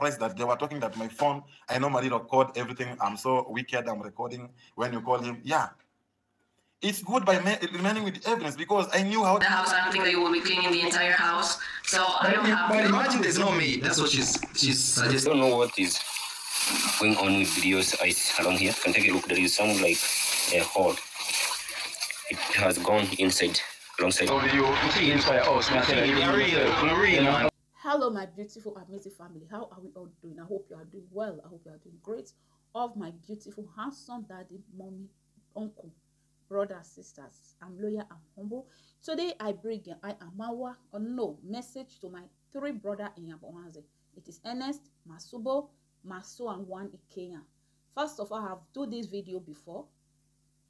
surprised that they were talking that my phone, I normally record everything. I'm so wicked, I'm recording when you call him. Yeah. It's good by remaining with evidence because I knew how... The house, I don't think they will be cleaning the entire house. So I don't have... But imagine there's no maid. That's what she's suggesting. I don't know what is going on with videos along here. You can take a look. There is some like a hole. It has gone inside. Hello, my beautiful, amazing family. How are we all doing? I hope you are doing well. I hope you are doing great. All my beautiful, handsome daddy, mommy, uncle, brother, sisters. I'm loyal, I'm humble. Today, I bring an Iam_Marwa message to my three brothers in Yabohanze. It is Ernest, Masubo, Masuan, one in Kenya. First of all, I have done this video before.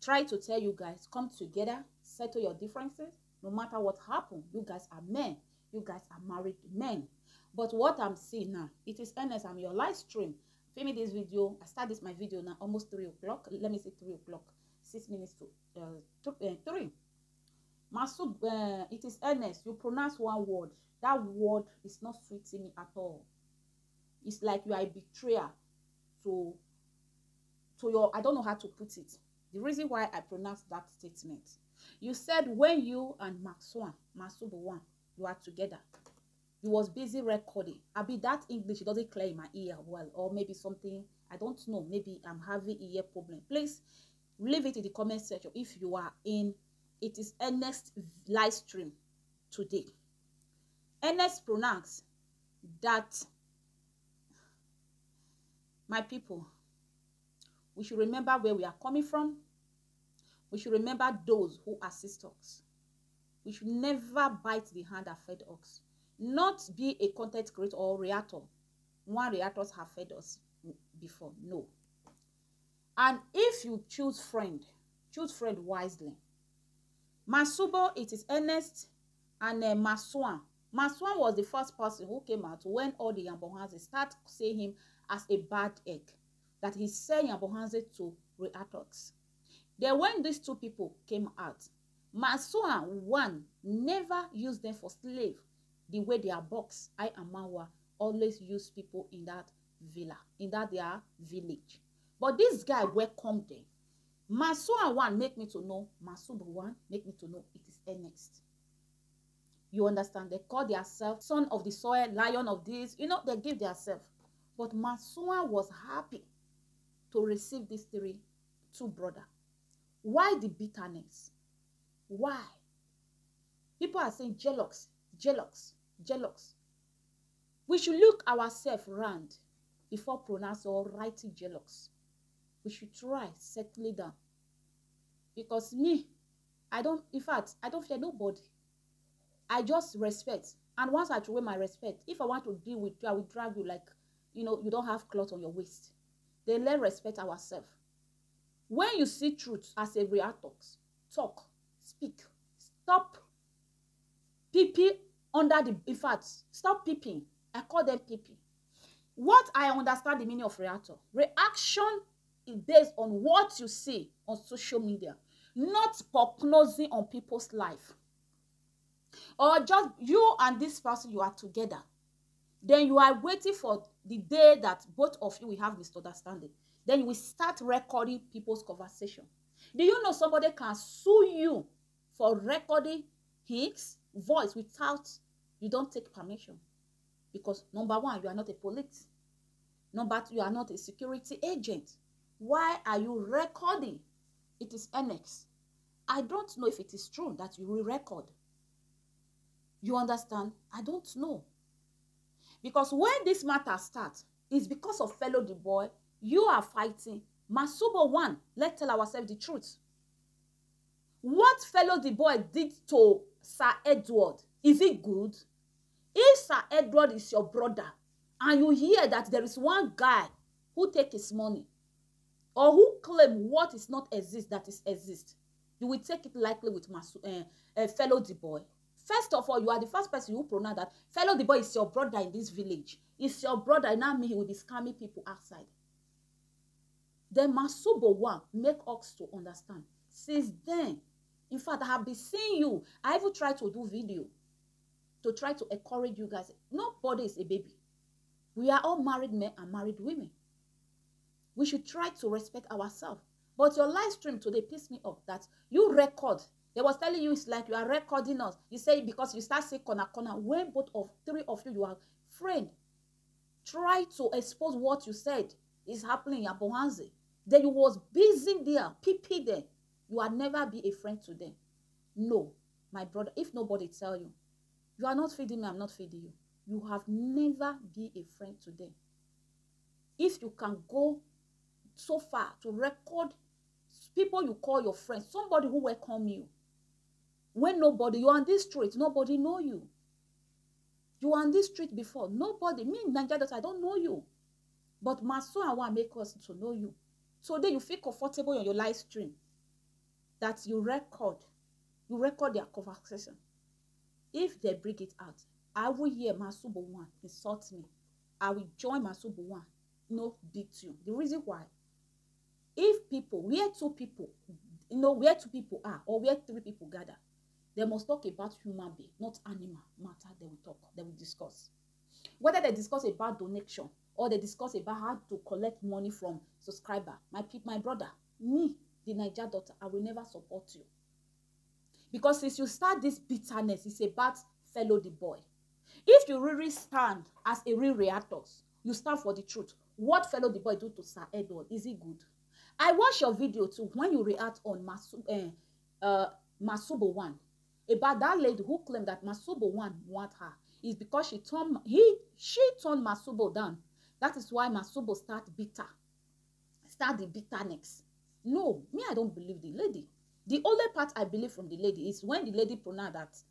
Try to tell you guys, come together, settle your differences. No matter what happened, you guys are men. You guys are married men. But what I'm seeing now, it is Ernest. I'm your live stream. Filming this video. I start this my video now almost 3 o'clock. Let me say 3 o'clock, 6 minutes to 3. Masub, it is Ernest. You pronounce one word. That word is not sweet to me at all. It's like you are a betrayer to your. I don't know how to put it. The reason why I pronounced that statement. You said when you and Masubo, you are together. You was busy recording. I be that English, it doesn't clear in my ear well. Or maybe something, I don't know. Maybe I'm having ear problem. Please leave it in the comment section if you are in. It is Ernest live stream today. Ernest pronounced that, my people, we should remember where we are coming from. We should remember those who assist us. We should never bite the hand that fed us. Not be a content creator or reactor. One reactors have fed us before. No. And if you choose friend wisely. Masubo, it is Ernest, and Masuan. Masuan was the first person who came out when all the Yabohanze start seeing him as a bad egg. That he's saying Yabohanze to reactors. Then when these two people came out, Masuan, one, never used them for slave the way they are boxed. Iam_Marwa always used people in that villa, in that their village. But this guy welcomed them. Masuan, one, make me to know. Masubo, one, make me to know it is Ernest. You understand? They call themselves son of the soil, lion of this. You know, they give themselves. But Masuan was happy to receive these two brothers. Why the bitterness? Why? People are saying jealous, jealous, jealous. We should look ourselves round before pronouncing or writing jealous. We should try settle down. Because me, I don't, in fact, I don't fear nobody. I just respect. And once I show my respect, if I want to deal with you, I will drag you like, you know, you don't have cloth on your waist. Then let's respect ourselves. When you see truth as a reactor, talk, speak, stop peeping under the, in fact, stop peeping. I call them peeping. What I understand the meaning of reactor, reaction is based on what you see on social media, not prognosing on people's life. Or just you and this person, you are together. Then you are waiting for the day that both of you will have misunderstanding. Then we start recording people's conversation. Do you know somebody can sue you for recording his voice without you don't take permission? Because number one, you are not a police. Number two, you are not a security agent. Why are you recording? It is annex. I don't know if it is true that you will record. You understand? I don't know. Because when this matter starts, it's because of fellow the boy. You are fighting. Masubo one, let's tell ourselves the truth. What fellow the boy did to Sir Edward, is it good? If Sir Edward is your brother, and you hear that there is one guy who take his money, or who claim what is not exist, that is exist, you will take it lightly with fellow the boy. First of all, you are the first person who pronounce that fellow the boy is your brother in this village. It's your brother, not me. He will be scamming people outside. Then Masubo one make us to understand. Since then, in fact, I have been seeing you. I even tried to do video to try to encourage you guys. Nobody is a baby. We are all married men and married women. We should try to respect ourselves. But your live stream today pissed me off that you record. They was telling you it's like you are recording us. You say because you start saying corner, corner. When both of three of you, you are friend. Try to expose what you said is happening in Yabohanze. Then you was busy there, PP there. You will never be a friend to them. No, my brother, if nobody tell you, you are not feeding me, I'm not feeding you. You have never been a friend to them. If you can go so far to record people you call your friends, somebody who welcome you, when nobody, you're on this street, nobody know you. You were on this street before, nobody, me in Nigeria, I don't know you. But Masuan want to make us to know you. So then you feel comfortable on your live stream that you record their conversation. If they bring it out, I will hear Masubo one insult me. I will join Masubo one, no big tune. The reason why, if people, where two people are or where three people gather, they must talk about human being, not animal matter. They will talk, they will discuss. Whether they discuss about donation or they discuss about how to collect money from subscriber, my brother, me, the Niger daughter, I will never support you. Because since you start this bitterness, it's about fellow the boy. If you really stand as a real reactor, you stand for the truth. What fellow the boy do to Sir Edward? Is it good? I watch your video too when you react on Masubo one about that lady who claimed that Masubo one want her. It's because she turned Masubo down. That is why Masubo start the bitterness. No, me, I don't believe the lady. The only part I believe from the lady is when the lady pronounced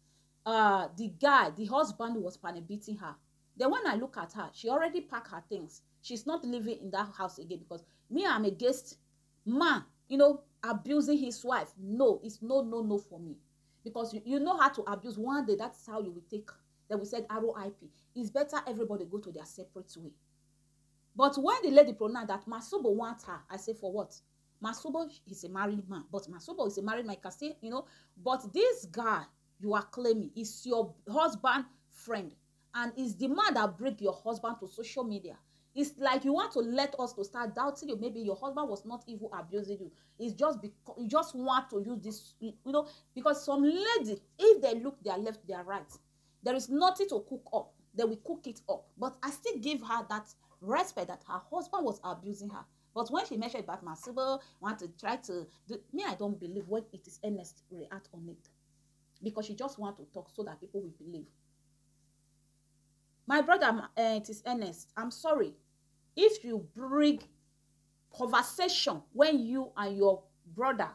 that the husband was beating her. Then when I look at her, she already packed her things. She's not living in that house again because me, I'm against man, you know, abusing his wife. No, it's no for me. Because you know how to abuse. One day, that's how you will take. Then we said ROIP. It's better everybody go to their separate way. But when the lady pronounced that Masubo wants her, I say, for what? Masubo is a married man, but Masubo is a married man, Castam, you know. But this guy you are claiming is your husband friend, and is the man that bring your husband to social media. It's like you want to let us to start doubting you. Maybe your husband was not evil abusing you. It's just because you just want to use this, you know, because some ladies, if they look their left, their right, there is nothing to cook up. They will cook it up. But I still give her that respect that her husband was abusing her. But when she mentioned about Masubo, want to try to do, me, I don't believe when it is Ernest react on it. Because she just want to talk so that people will believe. My brother, it is Ernest. I'm sorry. If you bring conversation when you and your brother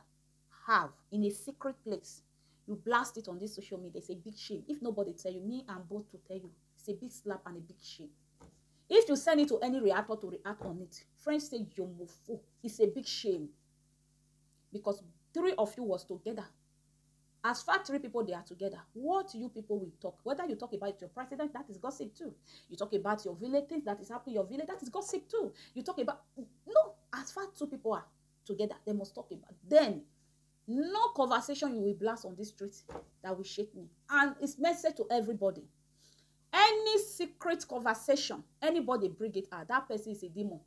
have in a secret place, you blast it on this social media, it's a big shame. If nobody tell you, me and both to tell you, it's a big slap and a big shame. If you send it to any reactor to react on it, friends say yomofu. It's a big shame. Because three of you was together. As far as three people, they are together. What you people will talk? Whether you talk about your president, that is gossip too. You talk about your village, things that is happening in your village, that is gossip too. You talk about, no, as far as two people are together, they must talk about. Then, no conversation you will blast on this street that will shake me. And it's message to everybody. Any secret conversation, anybody bring it out, that person is a demon.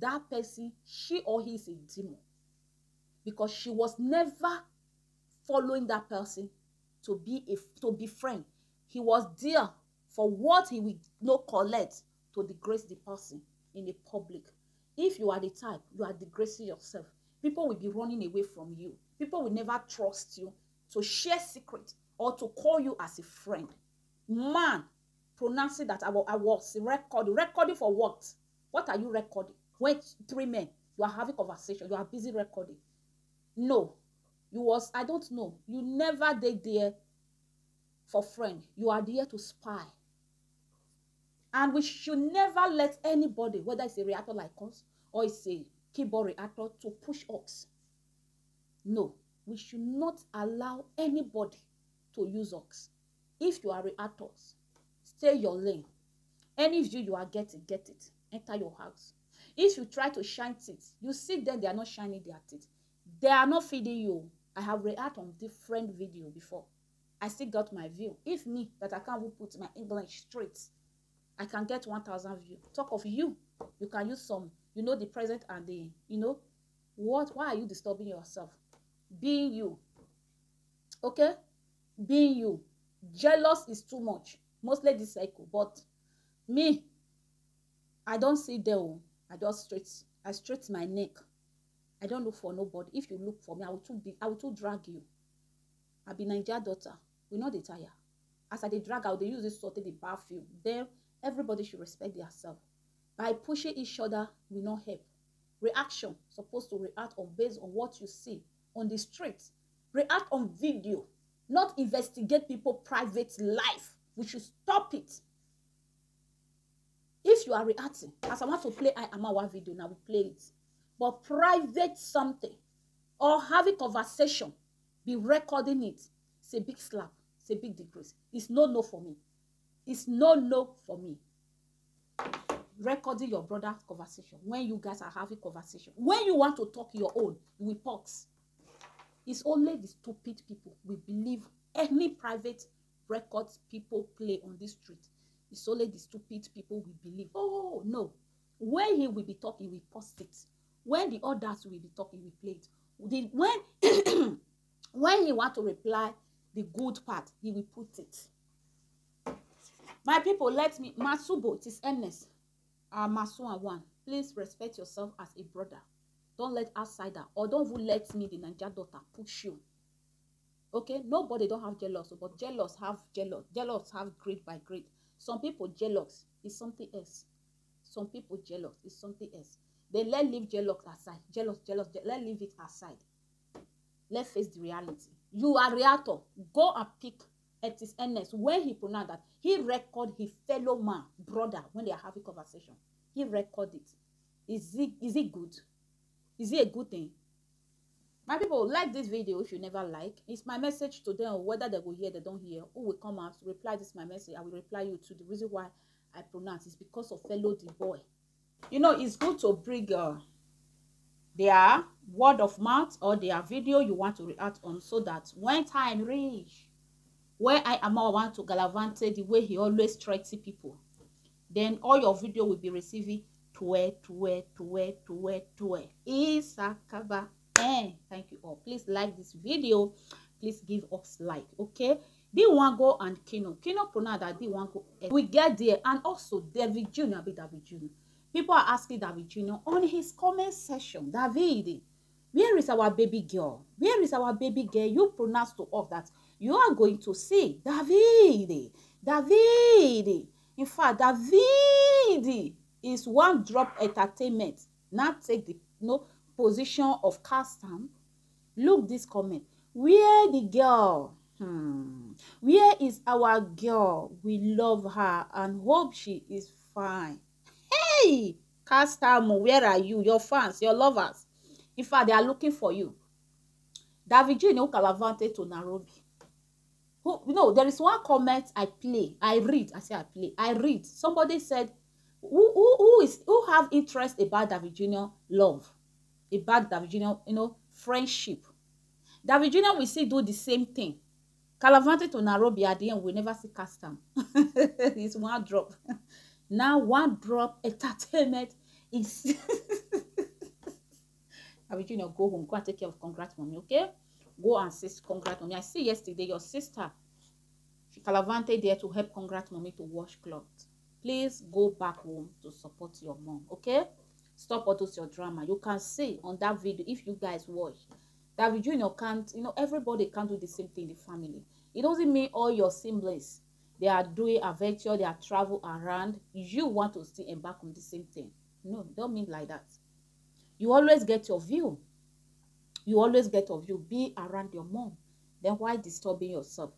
That person, she or he is a demon. Because she was never following that person to be friend. He was there for what he will not collect to degrade the person in the public. If you are the type, you are degrading yourself. People will be running away from you. People will never trust you to share secrets or to call you as a friend. Man, pronouncing that I was recording. Recording for what? What are you recording? When three men, you are having conversation, you are busy recording. No, you was, I don't know. You never did there for friend. You are there to spy. And we should never let anybody, whether it's a reactor like us or it's a keyboard reactor, to push us. No, we should not allow anybody to use us. If you are reactors, stay your lane. Any view you are getting, get it. Enter your house. If you try to shine teeth, you see them, they are not shining their teeth. They are not feeding you. I have reacted on different video before. I still got my view. If me, that I can't put my English straight, I can get 1,000 views. Talk of you. You can use some, you know, the present and the, you know, what, why are you disturbing yourself? Being you. Okay? Being you. Jealous is too much. Mostly this cycle. But me, I don't sit there. I just straight. I straight my neck. I don't look for nobody. If you look for me, I will too drag you. I be Nigerian daughter. We know the tire. As I drag out, they use this sort of the bathroom. Then everybody should respect themselves. By pushing each other, we not help. Reaction supposed to react on based on what you see on the street. React on video, not investigate people's private life. We should stop it. If you are reacting, as I want to play I Am Marwa video now, we play it. But private something or have a conversation, be recording it. It's a big slap. It's a big decrease. It's no for me. It's no for me. Recording your brother's conversation when you guys are having conversation. When you want to talk your own, you will box. It's only the stupid people we believe any private records people play on this street. It's only the stupid people we believe. Oh no. When he will be talking, we post it. When the others will be talking, we play it. When he want to reply the good part, he will put it. My people, let me. Masubo, it is Ernest Masuan one. Please respect yourself as a brother. Don't let outsider or don't let me, the Nigerian daughter, push you. Okay? Nobody don't have jealous, but jealous. Jealous have grade by grade. Some people jealous is something else. Some people jealous is something else. They let leave jealous aside. Jealous. Let leave it aside. Let's face the reality. You are reactor. Go and pick at his Ernest when he pronounced that. He record his fellow man, brother, when they are having conversation. He record it. Is it good? Is it a good thing? My people, like this video if you never like. It's my message to them, whether they will hear, they don't hear. Who will come out to reply this my message? I will reply you to the reason why I pronounce is because of fellow the boy. You know, it's good to bring their word of mouth or their video you want to react on so that when time reach, where I am I want to galavante the way he always strikes people, then all your video will be receiving to where Isakaba. Thank you all. Please like this video. Please give us like. Okay. Dee Mwango and Kino. Kino pronounced that Dee Mwango. We get there. And also David Junior. People are asking David Junior on his comment section. David, where is our baby girl? Where is our baby girl? You pronounced to us that you are going to see. David. In fact, David is one drop entertainment. Now take the position of Castam. Look this comment. Where the girl? Where is our girl? We love her and hope she is fine. Hey, Castam, where are you? Your fans, your lovers. In fact, they are looking for you. David Junior Calavante to Nairobi. Who, you know, there is one comment I read. Somebody said, who have interest about David Junior love? About David Junior, friendship. David Junior will still do the same thing. Calavante to Nairobi at the end, we never see Castam. It's one drop. Now one drop entertainment is David Junior, go home, go and take care of congrats mommy, okay? Go and say congrats mommy. I see yesterday your sister, she Calavante there to help congrats mommy to wash clothes. Please go back home to support your mom, okay? Stop all those your drama. You can see on that video if you guys watch. David Junior can't, everybody can't do the same thing in the family. It doesn't mean all your siblings, they are doing adventure, they are travel around. You want to still embark on the same thing. No, don't mean like that. You always get your view. You always get your view. Be around your mom. Then why disturbing yourself?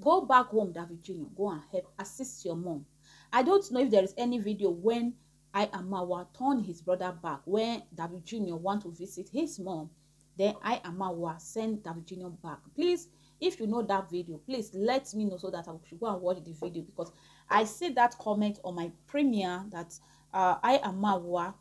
Go back home, David Junior. Go and help assist your mom. I don't know if there is any video when I Am Marwa turned his brother back, when David Junior want to visit his mom. Then I Am Marwa send David Junior back. Please, if you know that video, please let me know so that I should go and watch the video, because I see that comment on my premiere that I Am Marwa,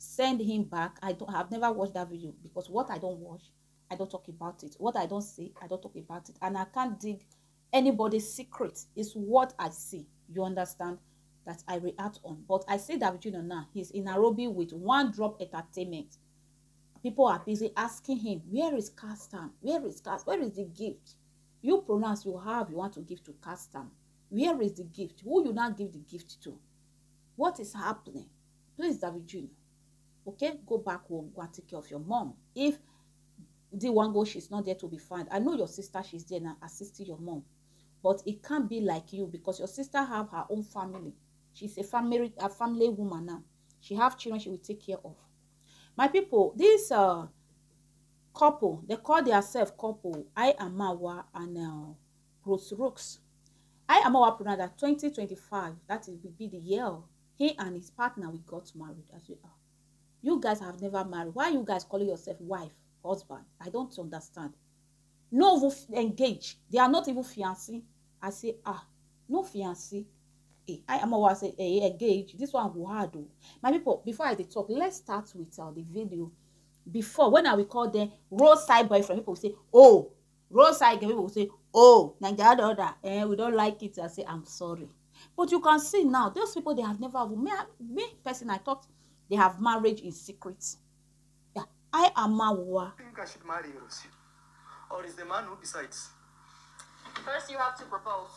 send him back. I have never watched that video, because what I don't watch, I don't talk about it. What I don't see, I don't talk about it. And I can't dig anybody's secret. It's what I see. You understand? that I react on. But I say David Junior now, he's in Nairobi with One Drop Entertainment. People are busy asking him, where is Castam? Where is Castam? Where is the gift? You pronounce you have, you want to give to Castam. Where is the gift? Who you not give the gift to? What is happening? Please, David Junior. Okay, go back home, go and take care of your mom. If Dee Mwango, she's not there to be found. I know your sister, she's there now assisting your mom. But it can't be like you because your sister have her own family. She's a family woman now. She have children she will take care of. My people, this couple, they call themselves couple, Iam_Marwa and Bruce Rooks. Iam_Marwa pronounced that 2025, that will be the year he and his partner we got married as we are. You guys have never married. Why are you guys calling yourself wife, husband? I don't understand. No engaged. They are not even fiancé. I say, no fiancé. Iam_Marwa say, engaged. This one will hard. My people, before I talk, let's start with the video. Before, when I will call them roadside boyfriend, people will say, oh, roadside girl, people will say, oh, like the other, and we don't like it. I say, I'm sorry. But you can see now, those people, they have never, me person, I thought they have marriage in secret. Yeah, Iam_Marwa. I think I should marry Rocio, or is the man who decides? First, you have to propose.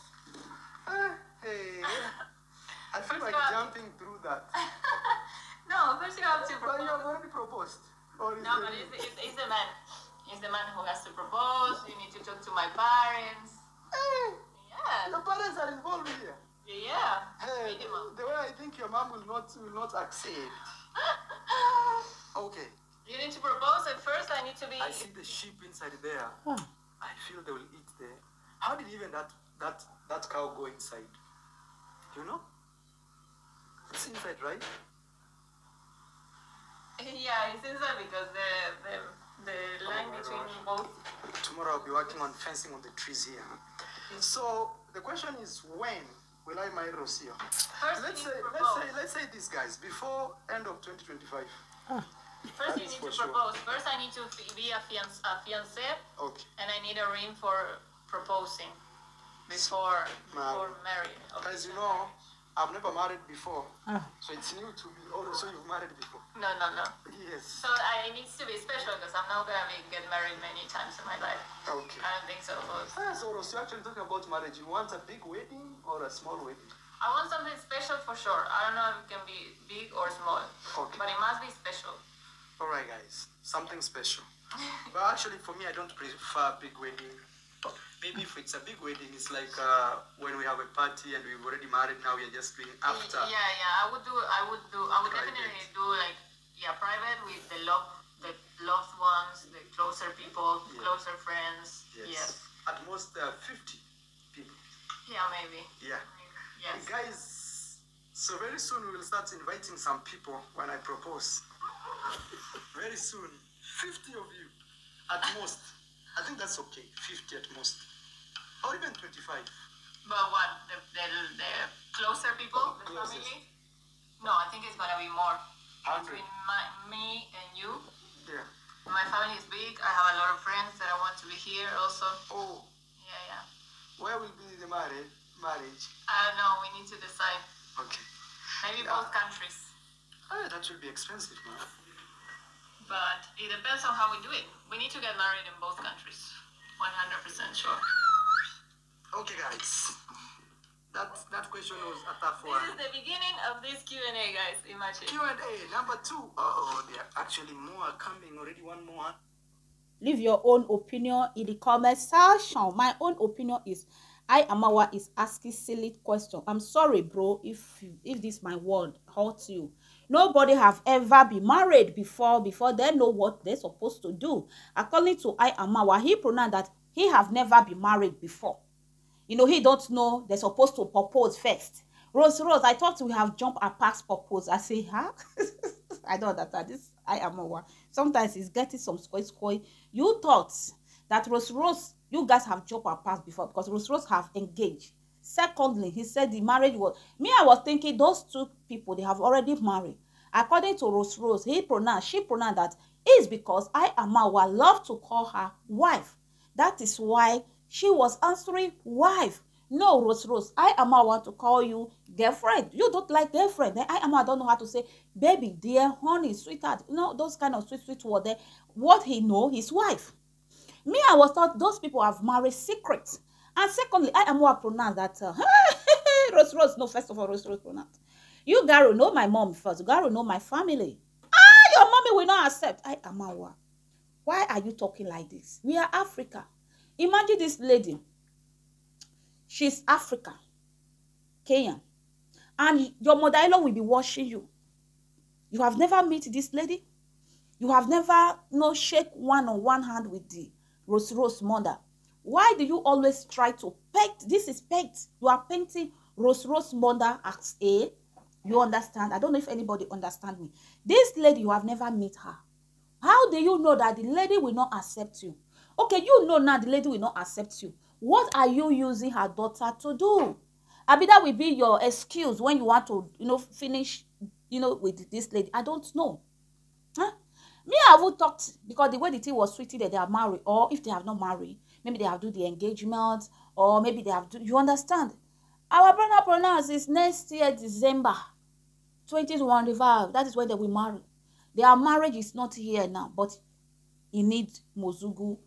Hey, I feel like jumping through that. No, first you have to propose. But you have already proposed. Or is no, but it's the man. It's the man who has to propose. You need to talk to my parents. Hey, yeah. Your parents are involved here. Yeah. Hey, the way I think your mom will not accept. Okay. You need to propose, and first I need to be. I see the sheep inside there. Huh. I feel they will eat there. How did even that cow go inside? You know? It's inside, right? Yeah, it's inside because the line between both. Tomorrow I'll be working on fencing on the trees here. Okay. So the question is, when will I marry Rocio? Let's say these guys before end of 2025. First you need to propose. Sure. First I need to be a fiancé. Okay. And I need a ring for proposing before marriage. Okay. As you know, I've never married before, so it's new to me. Oh, so you've married before? No. Yes. So it needs to be special because I'm not gonna get married many times in my life. Okay. I don't think so. So you're actually talking about marriage. You want a big wedding or a small wedding? I want something special for sure. I don't know if it can be big or small, okay, but it must be special. All right, guys, something special. But actually, for me, I don't prefer big wedding. Maybe if it's a big wedding, it's like when we have a party and we've already married. Now we are just doing after. Yeah. I would private. Definitely do like private with the loved ones, the closer people, closer friends. Yes. At most 50 people. Yeah, maybe. Yeah. Yes. Hey guys, so very soon we will start inviting some people when I propose. Very soon, 50 of you, at most. I think that's okay. 50 at most. Or even 25. But what? The closer people? The family? No, I think it's going to be more. 100. Between me and you. Yeah. My family is big. I have a lot of friends that I want to be here also. Oh. Yeah. Where will be the marriage? I don't know. We need to decide. Okay. Maybe both countries. Oh, that should be expensive, man. But it depends on how we do it. We need to get married in both countries. 100% sure. Okay, guys. That question was a tough one. This is the beginning of this Q&A, guys. Imagine. Q&A number 2. There are actually more coming already. One more. Leave your own opinion in the comment section. My own opinion is, Iam_Marwa is asking silly question. I'm sorry, bro, if this my word hurts you. Nobody have ever been married before they know what they're supposed to do. According to Iam_Marwa, he pronounced that he have never been married before. You know, he don't know they're supposed to propose first. Rose, I thought we have jumped our past propose. I say, huh? I don't understand this Iam_Marwa. Sometimes he's getting some squoy. You thought that Rose, you guys have jumped our past before because Rose have engaged. Secondly, he said the marriage was... Me, I was thinking those two people, they have already married. According to Rose, she pronounced that it's because Iam_Marwa love to call her wife. That is why she was answering wife. No, Rose, I am. I want to call you dear friend. You don't like dear friend. I am. I don't know how to say baby, dear, honey, sweetheart. You know, those kind of sweet words. What he know, his wife. Me, I was thought those people have married secrets. And secondly, I am more pronounced that. Rose, no, first of all, Rose pronounced. You, Garo, know my mom first. Garo, know my family. Ah, your mommy will not accept. I am. Why are you talking like this? We are Africa. Imagine this lady. She's African, Kenyan, and your mother-in-law will be watching you. You have never met this lady. You have never, no, shake one on one hand with the Rose mother. Why do you always try to paint? This is paint. You are painting Rose mother as a, you understand? I don't know if anybody understands me. This lady, you have never met her. How do you know that the lady will not accept you? Okay, you know now the lady will not accept you. What are you using her daughter to do? I mean, that will be your excuse when you want to, you know, finish, you know, with this lady. I don't know. Huh? Me, I would talk, because the way the thing was treated that they are married, or if they have not married, maybe they have do the engagement, or maybe they have do, you understand? Our brother pronounced is next year, December 2025. That is when they will marry. Their marriage is not here now, but he needs Mozugu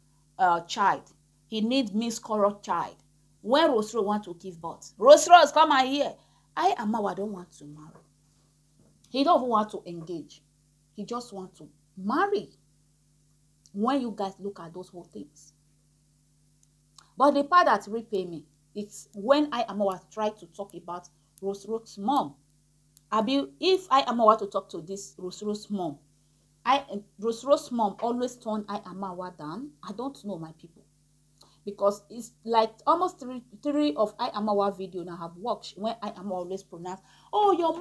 child. He needs miscarriage child. When Rocio wants to give birth, Rocio, come and hear. I am Marwa, don't want to marry. He don't even want to engage. He just wants to marry. When you guys look at those whole things. But the part that repay me, it's when I am Marwa try to talk about Rocio's mom. If I am Marwa to talk to this Rocio's mom, Rocio's mom always turn I am Marwa down. I don't know my people. Because it's like almost three of I am our video now have watched when I am always pronounced, oh, your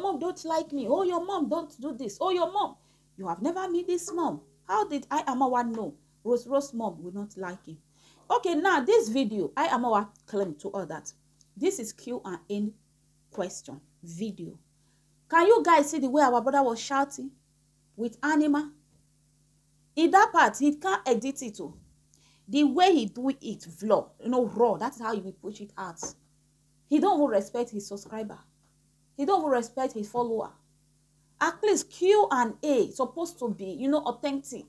mom don't like me. Oh, your mom don't do this. Oh, your mom. You have never met this mom. How did I am our know? Rose mom will not like him. Okay, now this video, I am our claim to all that. This is Q&A question video. Can you guys see the way our brother was shouting with anima? In that part, he can't edit it too. The way he do it, vlog, you know, raw, that's how he will push it out. He don't even respect his subscriber. He don't even respect his follower. At least Q&A supposed to be, you know, authentic.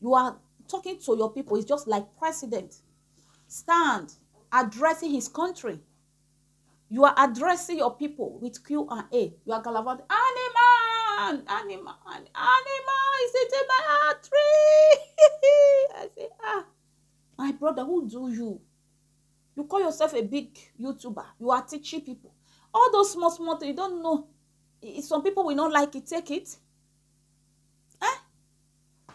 You are talking to your people. It's just like president. Stand, addressing his country. You are addressing your people with Q&A. You are gallivanting, animal, animal, animal, is it in my heart tree? I say, ah. My brother, who do you? You call yourself a big YouTuber. You are teaching people. All those small things, you don't know. Some people will not like it, take it. Eh?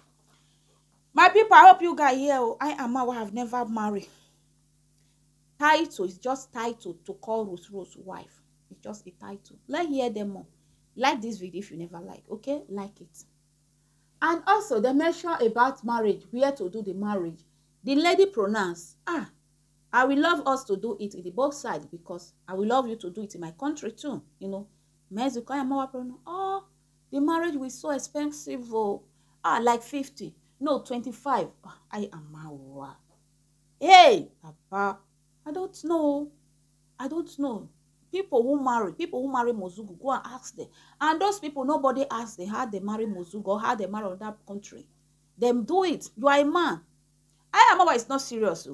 My people, I hope you guys here. I am Marwa, have never married. Title is just title to call Rosio's wife. It's just a title. Let's hear them more. Like this video if you never like, okay? Like it. And also, they mention about marriage, where to do the marriage. The lady pronounced, ah, I will love us to do it in the both sides because I will love you to do it in my country too. You know, Mexico, I'm more pronounced, oh, the marriage was so expensive, oh, ah, like 50, no, 25. Oh, I am Marwa. Hey, Papa, I don't know. I don't know. People who marry Mozugu, go and ask them. And those people, nobody asks them how they marry Mozugu or how they marry on that country. Them do it. You are a man. I am aware it's not serious.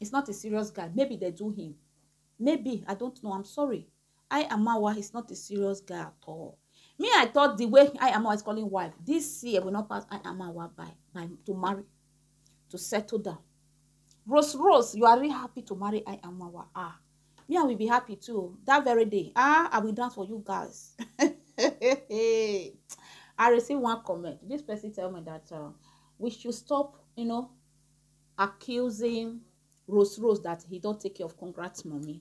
It's not a serious guy. Maybe they do him. Maybe. I don't know. I'm sorry. I am aware he's not a serious guy at all. Me, I thought the way I am always calling wife, this year will not pass I am aware by to marry, to settle down. Rose, you are really happy to marry I am aware. Ah, me, I will be happy too. That very day. Ah, I will dance for you guys. I received one comment. This person tell me that we should stop, you know, accusing Rose that he don't take care of Congrats Mommy.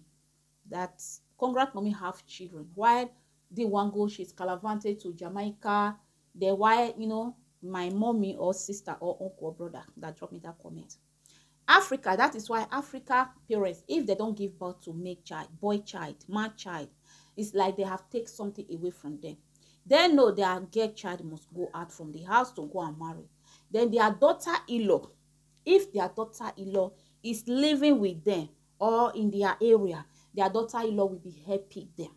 That Congrats Mommy have children. While Dee Mwango, she's gallivanting to Jamaica. Then why, you know, my mommy or sister or uncle or brother that dropped me that comment. Africa, that is why Africa parents, if they don't give birth to make child, boy child, man child, it's like they have taken something away from them. They know their girl child must go out from the house to go and marry. Then their daughter-in-law, if their daughter-in-law is living with them or in their area, their daughter-in-law will be happy there.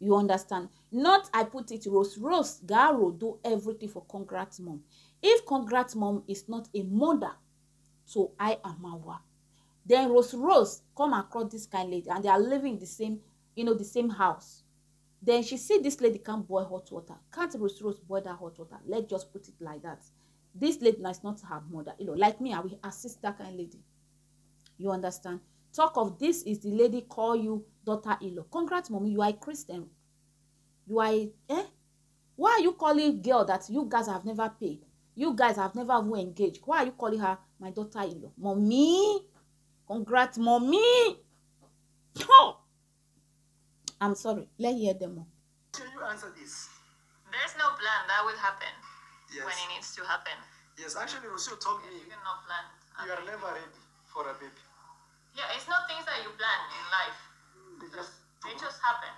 You understand? Not I put it Rose Garo do everything for Congrats Mom. If Congrats Mom is not a mother to Iam_Marwa, then Rose come across this kind lady and they are living the same, you know, the same house. Then she see this lady can't boil hot water. Can't Rose boil that hot water? Let's just put it like that. This lady is not her mother. You know, like me, I will assist that kind lady. You understand? Talk of this is the lady call you daughter-in-law. Congrats, mommy. You are a Christian. You are a, Why are you calling girl that you guys have never paid? You guys have never engaged. Why are you calling her my daughter-in-law? Mommy. Congrats, mommy. Oh. I'm sorry. Let's hear them more. Can you answer this? There's no plan. That will happen when it needs to happen. Yes, actually, Rocio told me you cannot plan. You are never ready for a baby. Yeah, it's not things that you plan in life. They just happen.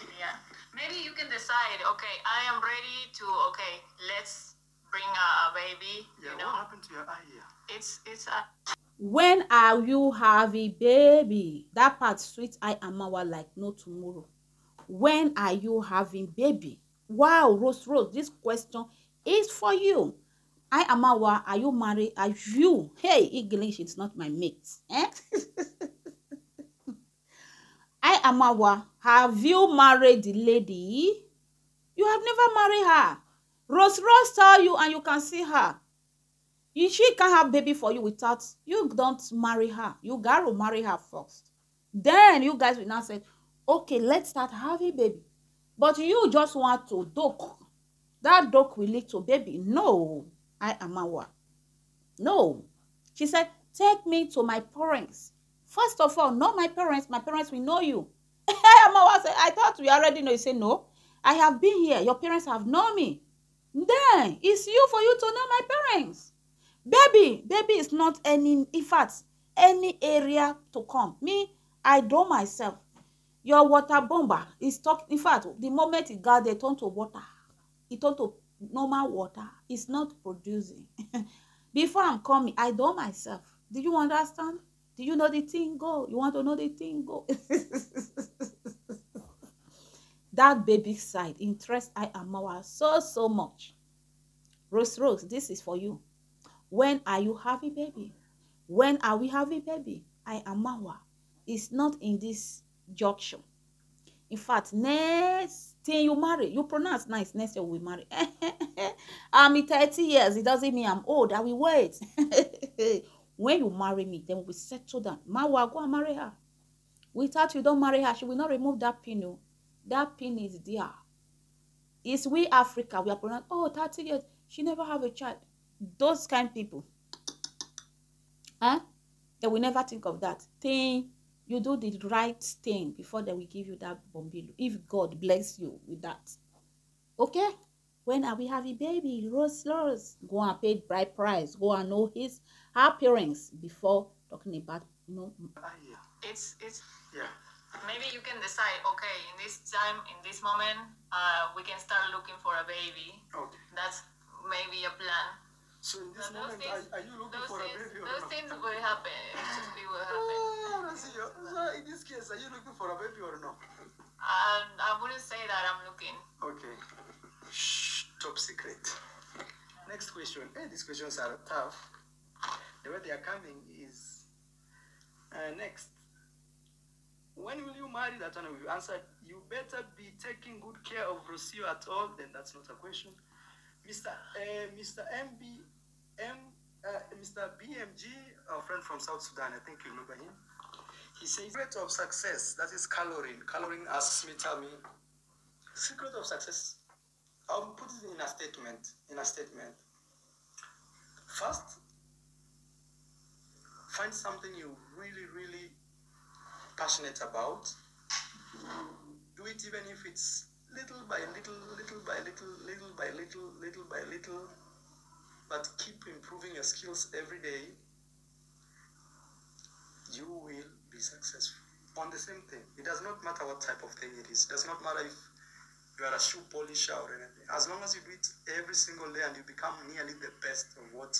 Yeah. Maybe you can decide, okay, I am ready to, okay, let's bring a baby. Yeah, you know? What happened to your eye here? It's a... When are you having baby? That part, sweet Iam_Marwa, like no tomorrow. When are you having baby? Wow, Rose, this question is for you. Iam_Marwa, are you married? Are you? Hey, English, it's not my mate. Eh? Iam_Marwa, have you married the lady? You have never married her. Rose tell you and you can see her. She can have baby for you without, you don't marry her. You gotta marry her first. Then you guys will now say, okay, let's start having baby. But you just want to doke. That dog will lead to baby. No, Iam_Marwa. No. She said, take me to my parents. First of all, not my parents. My parents will know you. Iam_Marwa said, I thought we already know. You say, no, I have been here. Your parents have known me. Then it's you for you to know my parents. Baby, baby is not any, in fact, any area to come. Me, I do myself. Your water bomber is talking. In fact, the moment it got there, turn to water. It turned to normal water. It's not producing. Before I'm coming, I do myself. Do you understand? Do you know the thing? Go. You want to know the thing? Go. That baby side interests Iam_Marwa so much. Rose, this is for you. When are you having baby? When are we having baby? Iam_Marwa is not in this junction. In fact, next thing you marry, you pronounce nice, next year we marry. I'm in 30 years. It doesn't mean I'm old. I will wait. When you marry me, then we settle down. Marwa, go and marry her. Without you don't marry her, she will not remove that pin. No. That pin is there. It's we Africa. We are pronounced, oh, 30 years. She never have a child. Those kind of people. Huh? They will never think of that. Think you do the right thing before they will give you that bombilo. If God bless you with that. Okay? When are we having baby? Rose. Go and pay bride price. Go and know his appearance before talking about, you know. It's yeah. Maybe you can decide, okay, in this time, in this moment, we can start looking for a baby. Okay. That's maybe a plan. So in this moment, things, are you looking for a baby or not? Those things will happen. It will happen. So in this case, are you looking for a baby or not? I wouldn't say that I'm looking. Okay. Shh, top secret. Next question. Hey, these questions are tough. The way they are coming is... next. When will you marry? That one will answer. You better be taking good care of Rocio at all. Then that's not a question. Mr. BMG, our friend from South Sudan, I think you remember him. He says, secret of success, that is coloring. Coloring asks me, tell me, secret of success, I'll put it in a statement, First, find something you're really, really passionate about. Do it even if it's little by little, but keep improving your skills every day. You will be successful on the same thing. It does not matter what type of thing it is. It does not matter if you are a shoe polisher or anything. As long as you do it every single day and you become nearly the best of what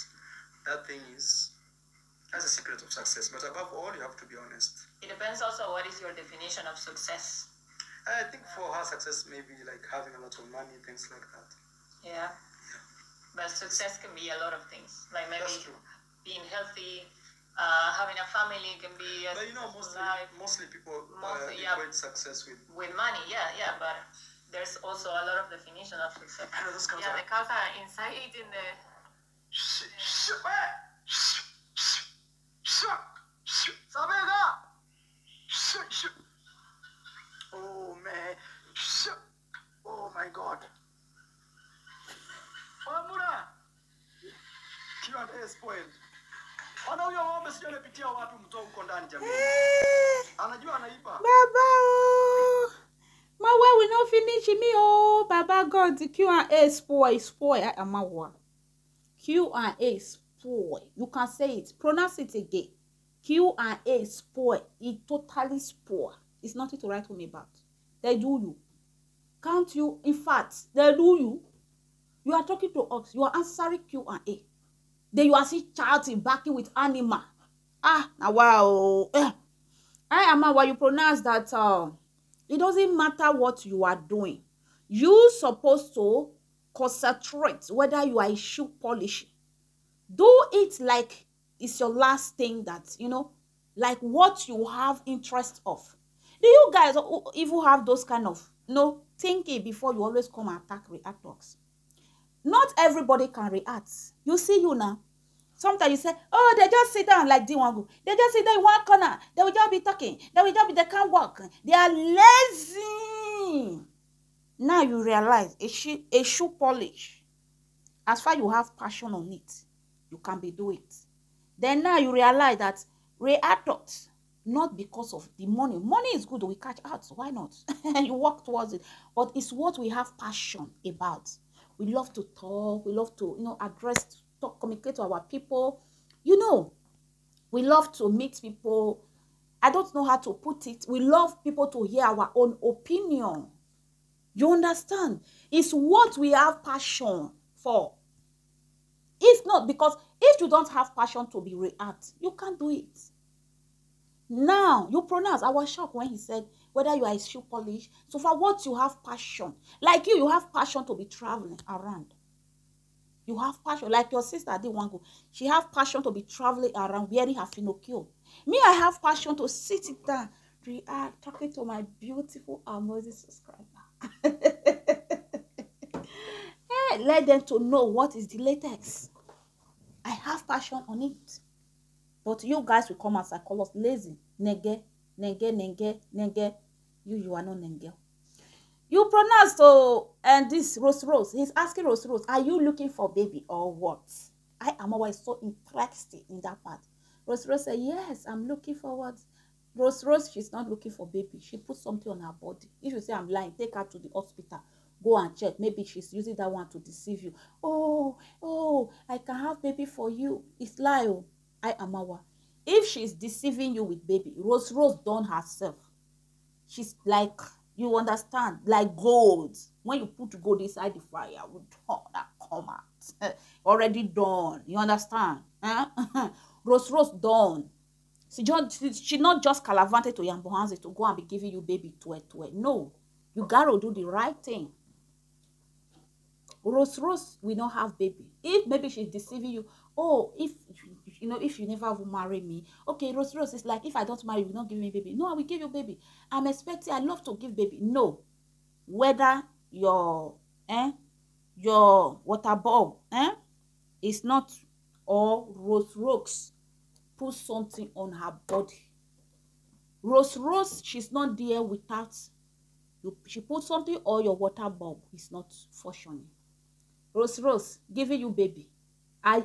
that thing is, That's the secret of success. But above all, you have to be honest. It depends also what is your definition of success. I think for her, success may be like having a lot of money, things like that. Yeah. But success can be a lot of things. Like maybe being healthy, having a family can be. But you know, mostly people equate success with money. Yeah. But there's also a lot of definition of success. Yeah, the cows are inside eating the. Oh man! Oh my God! Q&A spoiled. Mawa we no finish me oh Baba God the Q&A spoil Mawa. Q&A spoil. You can say it. Pronounce it again. Q&A spoil. It totally spoil. It's nothing to write home about. They do you. Count you. In fact, they do you. You are talking to us. You are answering Q&A. Then you are seeing shouting, backing with animal. Ah, now wow. I am what you pronounce that. It doesn't matter what you are doing. You supposed to concentrate whether you are a shoe polishing. Do it like it's your last thing that, you know, like what you have interest of. Do you guys even have those kind of, no, thinking before you always come and attack react dogs? Not everybody can react. You see you now. Sometimes you say, oh, they just sit down like Dee Mwango. They just sit down in one corner. They will just be talking. They will just be, they can't walk. They are lazy. Now you realize a shoe polish. As far as you have passion on it, you can be doing it. Then now you realize that react not because of the money. Money is good. We catch out. Why not? You walk towards it. But it's what we have passion about. We love to talk. We love to, you know, address, talk, communicate to our people. You know, we love to meet people. I don't know how to put it. We love people to hear our own opinion. You understand? It's what we have passion for. If not, because if you don't have passion to be react, you can't do it. Now, you pronounce. I was shocked when he said, whether you are a shoe polish, so for what you have passion. Like you have passion to be traveling around. You have passion. Like your sister, Dee Mwango, she have passion to be traveling around wearing her finocchio. Me, I have passion to sit down, react, talking to my beautiful amazing subscriber. Hey, let them to know what is the latex. I have passion on it. But you guys will come and call us lazy. Nenge. You are not Nenge. You pronounce so, and this Rose. He's asking Rose, are you looking for baby or what? I am always so impressed in that part. Rose said, yes, I'm looking for what? Rose, she's not looking for baby. She put something on her body. If you say I'm lying, take her to the hospital. Go and check. Maybe she's using that one to deceive you. Oh, I can have baby for you. It's lie. I am Marwa. If she's deceiving you with baby, Rose done herself. She's like, you understand, like gold. When you put gold inside the fire, will that come out? Already done. You understand? Huh? Rose done. She not just calavanted to Yabohanze to go and be giving you baby to it. No, you gotta do the right thing. Rose, we don't have baby. If maybe she's deceiving you, oh, if you know, if you never will marry me, okay, Rose is like, if I don't marry you, will not give me baby. No, I will give you baby. I'm expecting, I love to give baby. No, whether your water bulb is not, or Rose Rooks put something on her body. Rose, she's not there without you. She put something, or your water bulb is not functioning. Rose giving you baby. Are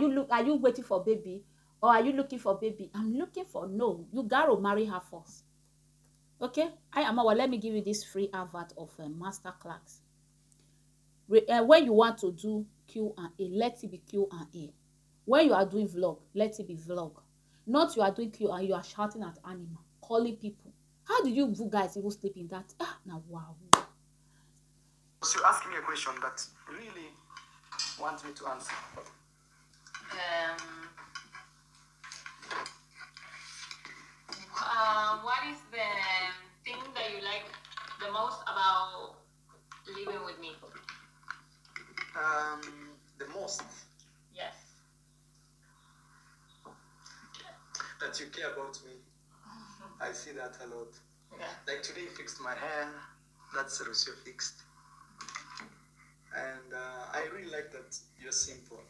you waiting for baby, or are you looking for baby? I'm looking for, no. You gotta marry her first. Okay? I am Marwa. Let me give you this free advert of Masterclass. When you want to do Q&A, let it be Q&A. When you are doing vlog, let it be vlog. Not you are doing Q&A, you are shouting at animal, calling people. How do you guys even sleep in that? Ah, now wow. So you're asking me a question that really wants me to answer. What is the thing that you like the most about living with me? The most? Yes. That you care about me. I see that a lot. Yeah. Like today you fixed my hair. That's Rocio fixed. And I really like that you're simple.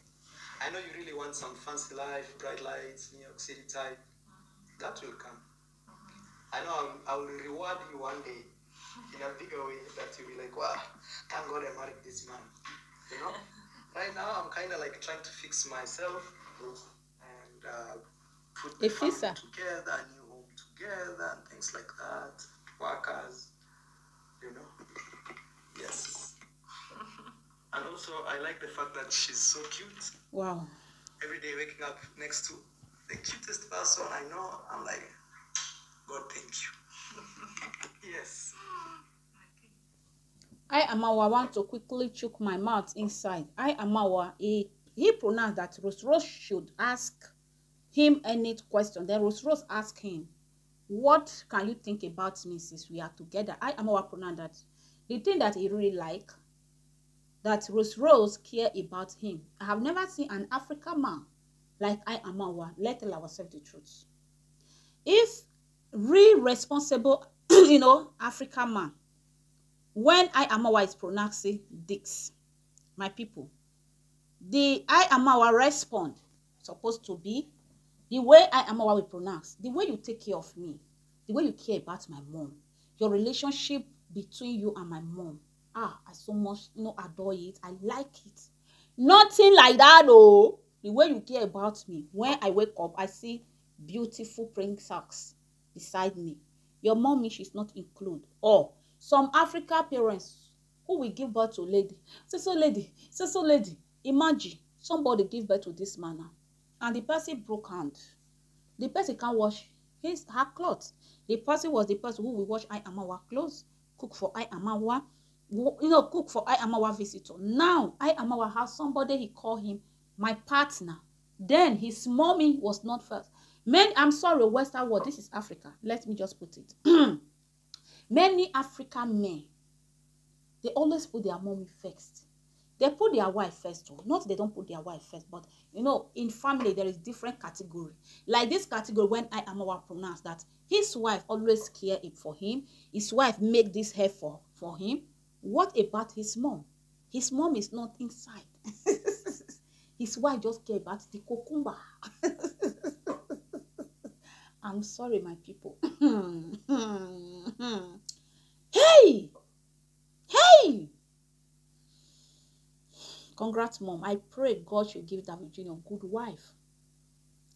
I know you really want some fancy life, bright lights, New York City type. That will come. I know I will reward you one day in a bigger way that you'll be like, wow, thank God I married this man. You know? Right now I'm kind of like trying to fix myself and put the family together, a new home together, and things like that. Workers, you know? Yes. And also I like the fact that she's so cute. Wow. Every day waking up next to the cutest person I know, I'm like, God, thank you. Yes. Iam_Marwa want to quickly choke my mouth inside. Iam_Marwa, he pronounced that Rose should ask him a neat question. Then Rose asked him, what can you think about me since we are together? Iam_Marwa pronounced that. The thing that he really like, that Rose care about him. I have never seen an African man like Iam_Marwa, let tell ourselves the truth. If real responsible, you know, African man, when Iam_Marwa is pronouncing dicks, my people, the Iam_Marwa respond supposed to be the way Iam_Marwa will pronounce, the way you take care of me, the way you care about my mom, your relationship between you and my mom. Ah, I so much, you know, adore it. I like it. Nothing like that, though. The way you care about me. When I wake up, I see beautiful print socks beside me. Your mommy should not include. Or some African parents who will give birth to a lady. So lady. Imagine somebody give birth to this man, and the person broke hand. The person can't wash her clothes. The person was the person who will wash Iam_Marwa clothes, cook for Iam_Marwa, you know, cook for Iam_Marwa visitor. Now Iam_Marwa has somebody he call him my partner. Then his mommy was not first. Men, I'm sorry, Western world, this is Africa. Let me just put it. Many African men, they always put their mommy first. They put their wife first too. Not they don't put their wife first, but you know, in family there is different category. Like this category when Iam_Marwa pronounced that his wife always care it for him. His wife make this hair for him. What about his mom? His mom is not inside. His wife just care about the cucumber. I'm sorry, my people. Hey! Congrats, mom. I pray God should give David Junior a good wife.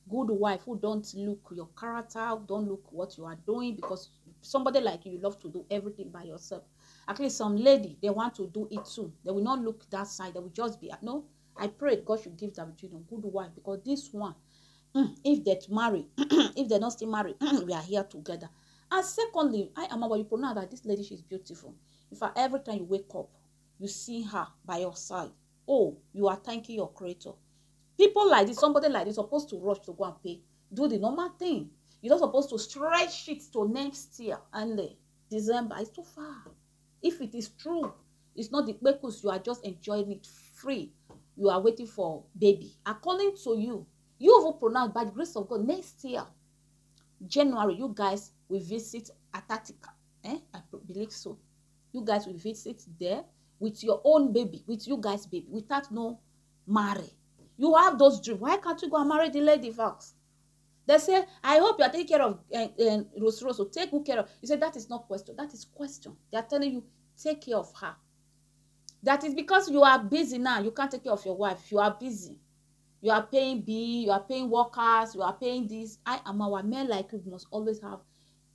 Good wife who don't look your character, don't look what you are doing, because somebody like you love to do everything by yourself. Actually, some lady, they want to do it too. They will not look that side. They will just be, no, I pray God should give David Junior a good wife, because this one, if they're married, if they're not still married, we are here together. And secondly, Iam_Marwa, you pronounce that this lady, she's beautiful. In fact, every time you wake up, you see her by your side. Oh, you are thanking your creator. People like this, somebody like this, supposed to rush to go and pay, do the normal thing. You're not supposed to stretch it to next year and December. It's too far. If it is true, it's not the because you are just enjoying it free. You are waiting for baby. According to you, you will pronounce by the grace of God next year, January, you guys will visit Antarctica. I believe so. You guys will visit there with your own baby, with you guys' baby, without no marry. You have those dreams. Why can't you go and marry the lady Fox? They say, I hope you are taking care of Rose, so take good care of. You say, that is not question. That is question. They are telling you, take care of her. That is because you are busy now. You can't take care of your wife. You are busy. You are paying bill, you are paying workers, you are paying this. Iam_Marwa, men like you must always have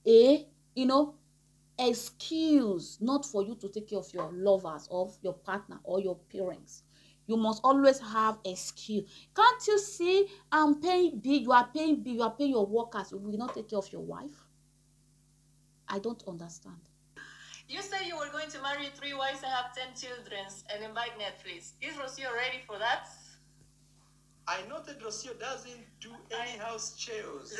a, you know, excuse not for you to take care of your lovers, of your partner, or your parents. You must always have excuse. Can't you see I'm paying bill, you are paying bill, you are paying your workers, you will not take care of your wife? I don't understand. You say you were going to marry 3 wives and have 10 children and invite Netflix. Is Rocio ready for that? I know that Rocio doesn't do any house chores.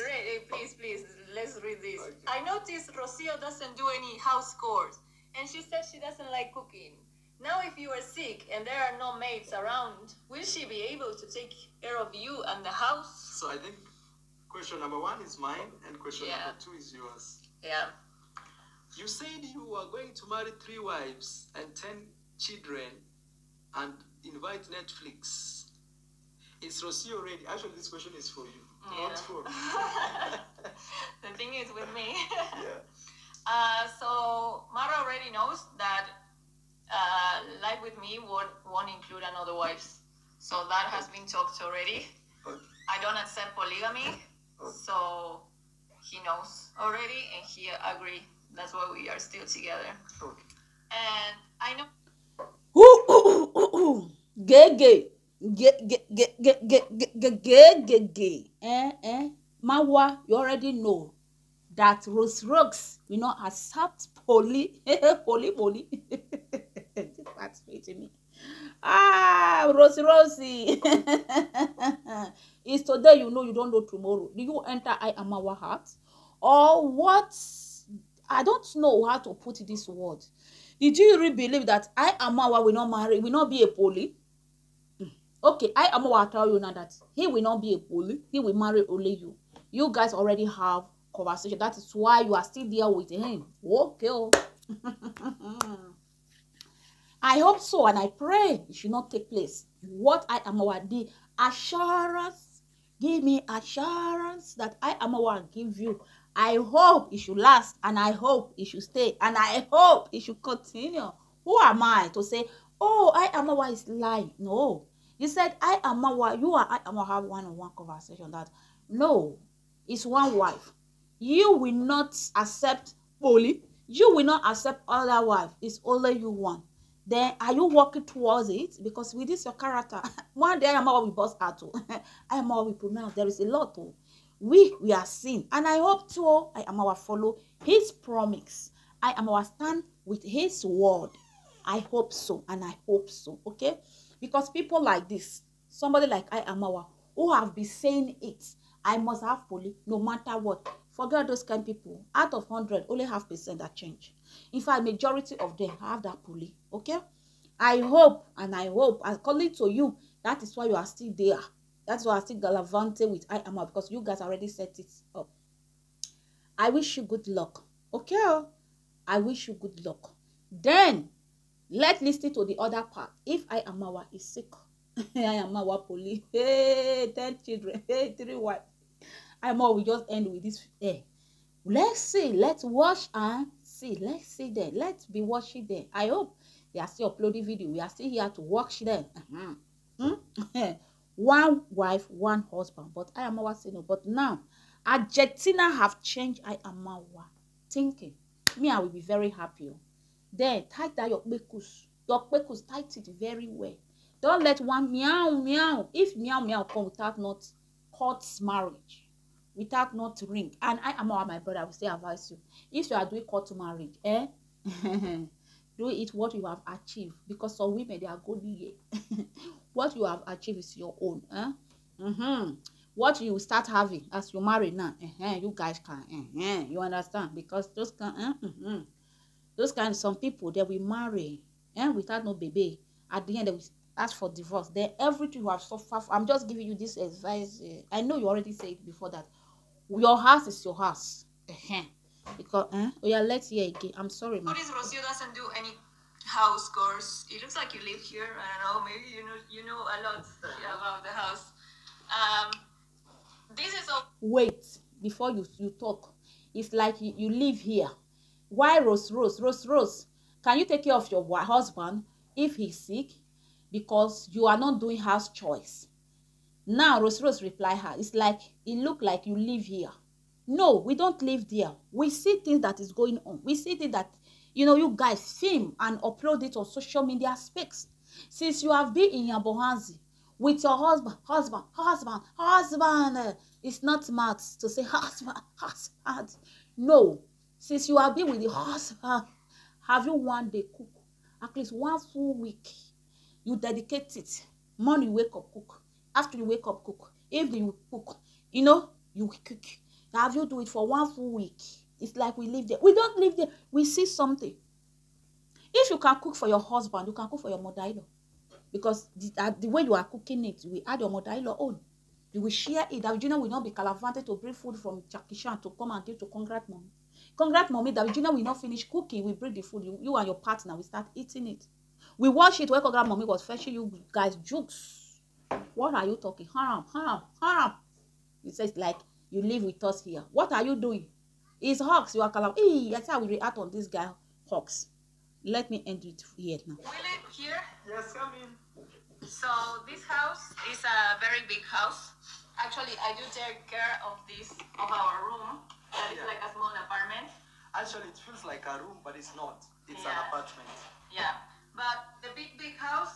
Please, let's read this. Okay. I noticed Rocio doesn't do any house chores, and she said she doesn't like cooking. Now, if you are sick and there are no maids around, will she be able to take care of you and the house? So I think question number one is mine, and question number two is yours. Yeah. You said you were going to marry 3 wives and 10 children and invite Netflix. Is Rocio ready? Actually, this question is for you, not for me. The thing is with me. So Marwa already knows that life with me won't include another wife. So that has been talked already. Okay. I don't accept polygamy. Okay. So he knows already and he agreed. That's why we are still together. Okay. And I know. Gay. Marwa, you already know that Bruce Rooks will not accept poly. That's to me. Rosie. It's today you know you don't know tomorrow. Do you enter I am our heart? Or what? I don't know how to put this word. Did you really believe that I am our will not marry, will not be a poly? Okay, I am going to tell you now that he will not be a poly. He will marry only you. You guys already have conversation. That is why you are still there with him. Okay. I hope so, and I pray it should not take place. What I am going to do, assurance. Give me assurance that I am going to give you. I hope it should last, and I hope it should stay, and I hope it should continue. Who am I to say, oh, I am going to lie? No. You said, I am Marwa, you and I am going to have one-on-one conversation that, no, it's one wife. You will not accept poly. You will not accept other wife. It's only you one. Then, are you working towards it? Because with this, your character, one day I am Marwa, we bust out. I am Marwa, we pronounce. There is a lot. We are seen. And I hope, too, I am Marwa follow his promise. I am Marwa stand with his word. I hope so, and I hope so, okay? Because people like this, somebody like I am Marwa, who have been saying it, I must have poly, no matter what. Forget those kind of people. Out of 100, only 0.5% that change. In fact, majority of them have that poly. Okay? I hope, and I hope, according to you, that is why you are still there. That's why I still gallivanting with I am Marwa, because you guys already set it up. I wish you good luck. Okay? I wish you good luck. Then, let's listen to the other part. If I am Marwa is sick, I am Marwa poly. Hey, 10 children. Hey, 3 wives. I am Marwa. We just end with this. Hey, let's see. Let's watch and see. Let's see there. Let's be watching there. I hope they are still uploading video. We are still here to watch them. One wife, one husband. But I am Marwa say no. But now, Argentina have changed. I am Marwa thinking. Me, I will be very happy. Then tight that your pekus, tight it very well. Don't let one meow meow. If meow meow come without not court marriage, without not ring. And I am my brother, I will say advise you. If you are doing court marriage, do it what you have achieved. Because some women they are good here. What you have achieved is your own. What you start having as you marry now, you guys can. You understand? Because those can. Those kind of some people, they will marry without no baby. At the end, they will ask for divorce. Then everything you have suffered. I'm just giving you this advice. I know you already said it before that your house is your house. Because, let's hear again. I'm sorry, ma'am. Notice Rocio doesn't do any house chores. It looks like you live here. I don't know. Maybe you know a lot about the house. This is a... Wait, before you talk. It's like you live here. Why Rose, can you take care of your husband if he's sick? Because you are not doing house chores. Now, Rose replied her, it's like, it look like you live here. No, we don't live there. We see things that is going on. We see things that, you guys film and upload it on social media space. Since you have been in Yabohanze with your husband, it's not mad to say husband. No. Since you have been with the husband, have you one day cook? At least one full week. You dedicate it. Morning, wake up, cook. After you wake up, cook. Evening, you cook. You know, you cook. Have you do it for one full week? It's like we live there. We don't live there. We see something. If you can cook for your husband, you can cook for your mother-in-law. Because the way you are cooking it, we add your mother-in-law on. You will share it. David Junior will not be calavanted to bring food from Chakishan to come and give to Congrats Mommy. Congrats Mommy, David Junior will not finish cooking. We bring the food. You and your partner will start eating it. We watch it when Congrats Mommy was fetching you guys jokes. What are you talking? Haram, haram, haram. It says like, you live with us here. What are you doing? It's Hawks. You are calavanted. That's how we react on this guy, Hawks. Let me end it here now. Willie here? Yes, come in. So this house is a very big house. Actually, I do take care of our room. That is like a small apartment. Actually, it feels like a room, but it's not. It's an apartment. Yeah, but the big house,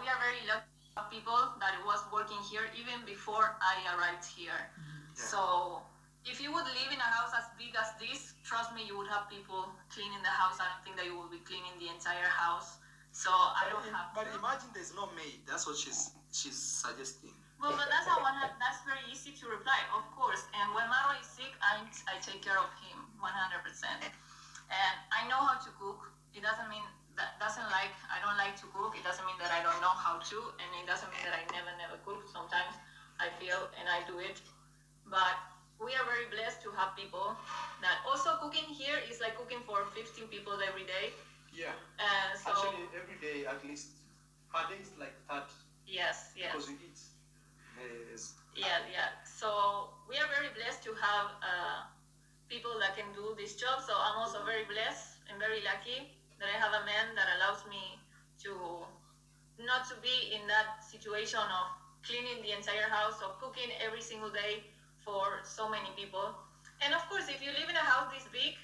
we are very lucky people that was working here even before I arrived here. Yeah. So if you would live in a house as big as this, trust me, you would have people cleaning the house. I don't think that you will be cleaning the entire house. So I don't have. But imagine there's no maid. That's what she's suggesting. Well, but that's very easy to reply, of course. And when Marwa is sick, I take care of him 100%. And I know how to cook. It doesn't mean I don't like to cook. It doesn't mean that I don't know how to, and it doesn't mean that I never cook. Sometimes I feel and I do it, but we are very blessed to have people that also cooking here is like cooking for 15 people every day. Yeah. And so actually, every day at least per day is like that. Yes. Yes. Because we eat. Yeah. So we are very blessed to have people that can do this job. So I'm also very blessed and very lucky that I have a man that allows me to not to be in that situation of cleaning the entire house or cooking every single day for so many people. And of course, if you live in a house this big,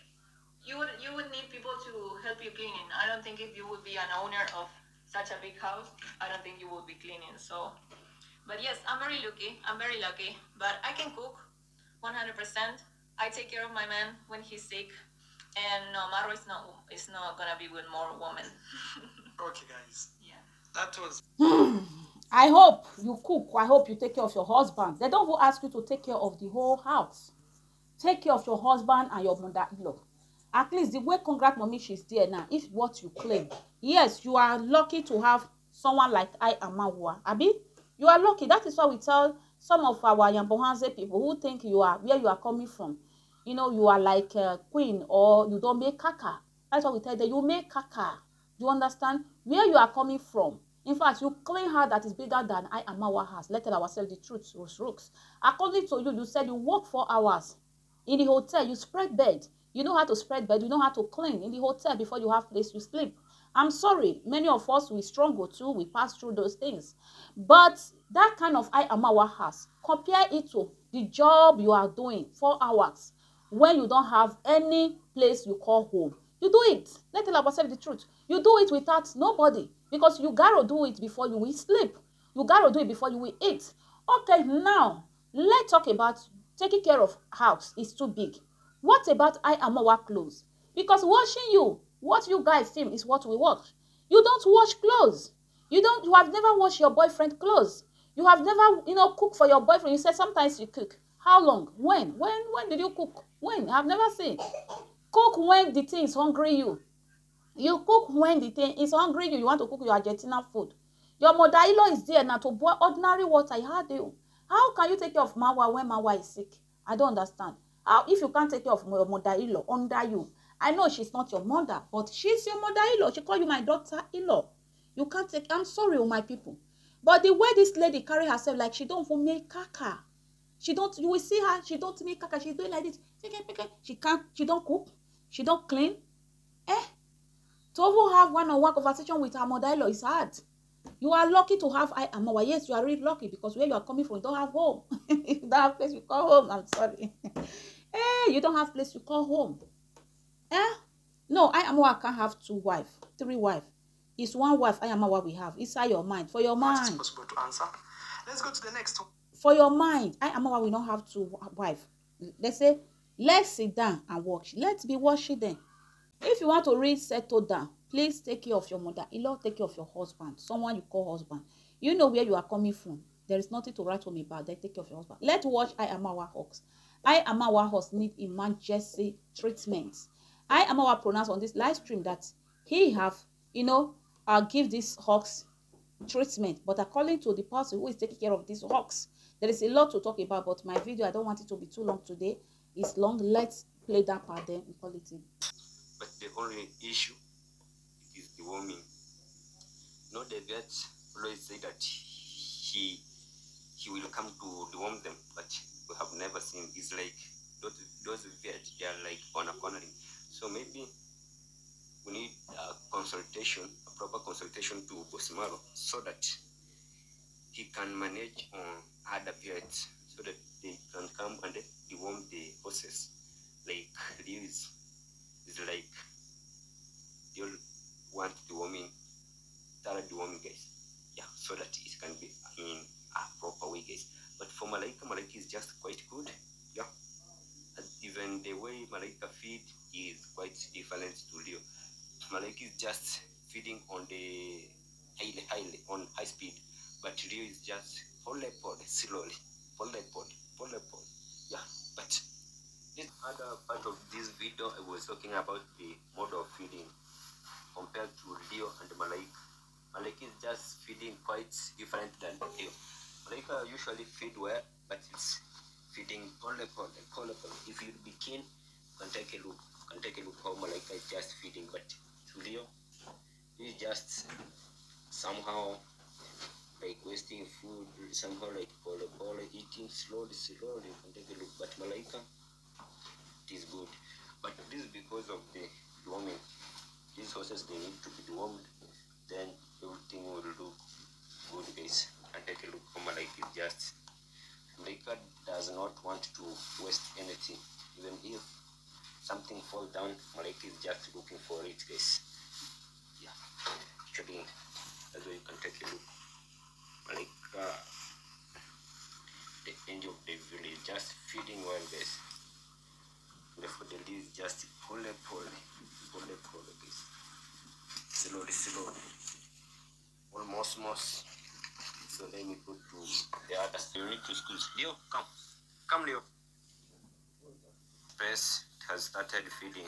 you would need people to help you cleaning. I don't think if you would be an owner of such a big house, I don't think you would be cleaning. So. But yes, I'm very lucky, but I can cook 100%. I take care of my man when he's sick, and no, Marwa is not going to be with more women. Okay, guys. Yeah. That was... I hope you cook. I hope you take care of your husband. They don't ask you to take care of the whole house. Take care of your husband and your mother-in-law. At least the way Congrats Mommy, she's there now, is what you claim. Yes, you are lucky to have someone like Iam_Marwa. Abi? You are lucky. That is why we tell some of our Yabohanze people who think you are where you are coming from. You know, you are like a queen or you don't make caca. That's what we tell them. You make caca. Do you understand? Where you are coming from. In fact, you claim her that is bigger than Iam_Marwa has. Let's tell ourselves the truth, Bruce Rooks. According to you, you said you work 4 hours in the hotel. You spread bed. You know how to spread bed. You know how to clean in the hotel before you have place to sleep. I'm sorry, many of us, we struggle too, we pass through those things. But that kind of Iam_Marwa has, compare it to the job you are doing, 4 hours, when you don't have any place you call home. You do it. Let's tell ourselves the truth. You do it without nobody, because you gotta do it before you will sleep. You gotta do it before you will eat. Okay, now, let's talk about taking care of house is too big. What about Iam_Marwa clothes? Because washing you, what you guys think is what we watch. You don't wash clothes. You have never washed your boyfriend's clothes. You have never, cooked for your boyfriend. You said sometimes you cook. How long? When did you cook? When? I've never seen. Cook when the thing is hungry you. You cook when the thing is hungry you. You want to cook your Argentina food. Your mother-in-law is there now to boil ordinary water. How can you take care of Marwa when Marwa is sick? I don't understand. If you can't take care of your mother-in-law under you, I know she's not your mother, but she's your mother-in-law. She call you my daughter-in-law. You can't take... I'm sorry, my people. But the way this lady carry herself, like she don't make caca. She don't... You will see her. She don't make caca. She's doing like this. She can't... She don't cook. She don't clean. To have one-on-one conversation with her mother-in-law is hard. You are lucky to have Iam_Marwa. Yes, you are really lucky because where you are coming from, you don't have home. You don't have place you call home. I'm sorry. You don't have place you call home. No, Iam_Marwa can't have 2 wives, 3 wives. It's 1 wife Iam_Marwa we have. It's your mind. For your mind. It's possible to answer. Let's go to the next one. For your mind, Iam_Marwa will not have 2 wives. They say, let's sit down and watch. Let's be watching them. If you want to really settle down, please take care of your mother-in-law, take care of your husband, someone you call husband. You know where you are coming from. There is nothing to write home about. They take care of your husband. Let's watch Iam Marwa Hawks. Iam Marwa Hawks need emergency treatment. Iam Marwa pronounced on this live stream that he have, give these hawks treatment. But according to the person who is taking care of these hawks, there is a lot to talk about. But my video, I don't want it to be too long today. It's long. Let's play that part then in politics. But the only issue is the warming. Not that Lois said that he will come to deworm them, but we have never seen. It's like those vets, they are like on a corner. So maybe we need a consultation, a proper consultation to Bosimaro, so that he can manage on other pets, so that they can come and deworm the horses. Like these is like they all want deworming, third deworming guys. Yeah, so that it can be in a proper way, guys. But for Malaika, Malaika is just quite good. Yeah, and even the way Malaika feed is quite different to Leo. Malaika is just feeding on the high speed, but Leo is just follow pod slowly. Yeah, but this other part of this video, I was talking about the mode of feeding compared to Leo and Malaika. Malaika is just feeding quite different than Leo. Malaika usually feed well, but it's feeding colorful. If you'd be keen, you can take a look how Malaika is just feeding. But to Leo, he's just somehow like wasting food, somehow like colorful, eating slowly. You can take a look. But Malaika, it is good. But this is because of the warming. These horses, they need to be warmed. Then everything will look good, guys. And take a look how Malaika is just. Malaika does not want to waste anything. Even if something falls down, Malaika is just looking for it, guys. Yeah, actually, that's why you can take a look. Malaika, the angel of the village, is just feeding well, guys. Therefore, the lead is just pull it, guys. Slowly. Almost. So let me go to the other story to school. Leo, come, Leo. Press has started feeding.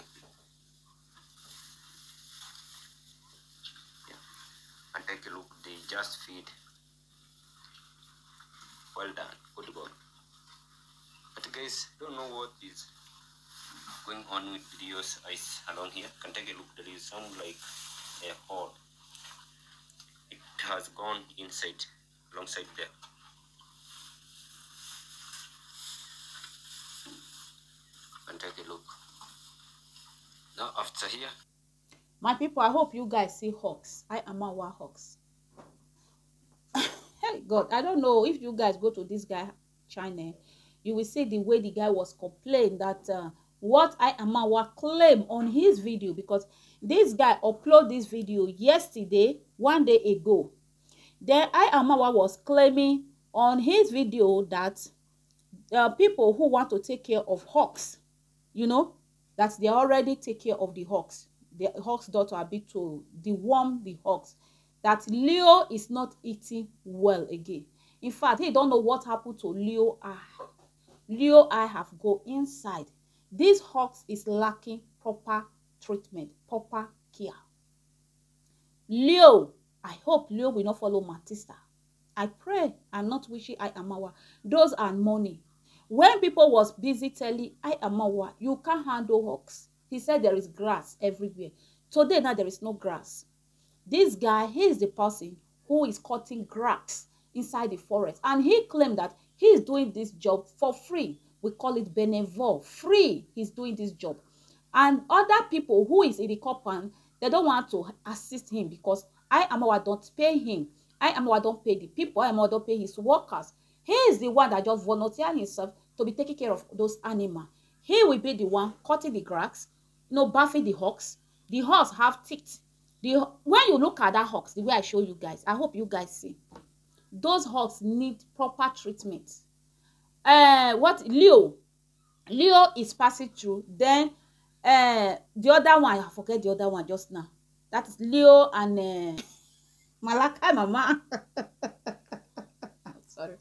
Yeah. And take a look, they just feed. Well done, good boy. But guys, don't know what is going on with Leo's eyes along here. Can take a look, there is some like a hole. It has gone inside, alongside there. And take a look. Now after here. My people, I hope you guys see hawks. Iam Marwa hawks. Hey God, I don't know if you guys go to this guy channel, you will see the way the guy was complaining that what Iam Marwa claim on his video, because this guy uploaded this video yesterday, one day ago. Then Iam Marwa was claiming on his video that people who want to take care of hawks, that they already take care of the hawks. The hawks' daughter are bit to deworm the hawks. That Leo is not eating well again. In fact, he don't know what happened to Leo Eye. Leo Eye have go inside. This hawks is lacking proper treatment, proper care. Leo, I hope Leo will not follow Matista. I pray. I'm not wishing Iam Marwa. Those are money. When people was busy telling Iam Marwa, you can't handle hawks. He said there is grass everywhere. Today now there is no grass. This guy, he is the person who is cutting grass inside the forest. And he claimed that he is doing this job for free. We call it benevol. Free, he's doing this job. And other people who is in the compound, they don't want to assist him because Iam Marwa don't pay him. Iam Marwa don't pay the people. Iam Marwa don't pay his workers. He is the one that just volunteered himself to be taking care of those animals. He will be the one cutting the grass, buffing the hawks. The hawks have teeth. When you look at that hawks, the way I show you guys, I hope you guys see. Those hawks need proper treatment. What Leo is passing through, then the other one, I forget the other one just now. That is Leo and Malaika Mama. sorry.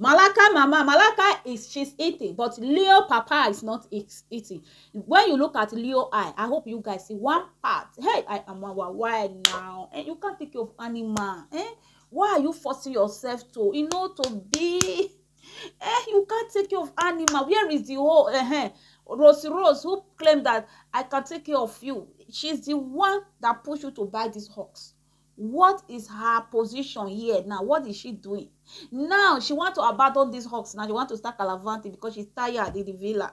Malaka mama, Malaka is, she's eating, but Leo papa is not eating. When you look at Leo I hope you guys see one part. Hey, I am our why now? And you can't take your animal. Eh? Why are you forcing yourself to, you know, to be? Eh, you can't take care of animal. Where is the whole Rose who claimed that I can take care of you? She's the one that pushed you to buy these hawks. What is her position here now? What is she doing now? She wants to abandon these hawks now. She wants to start Calavanti because she's tired in the villa.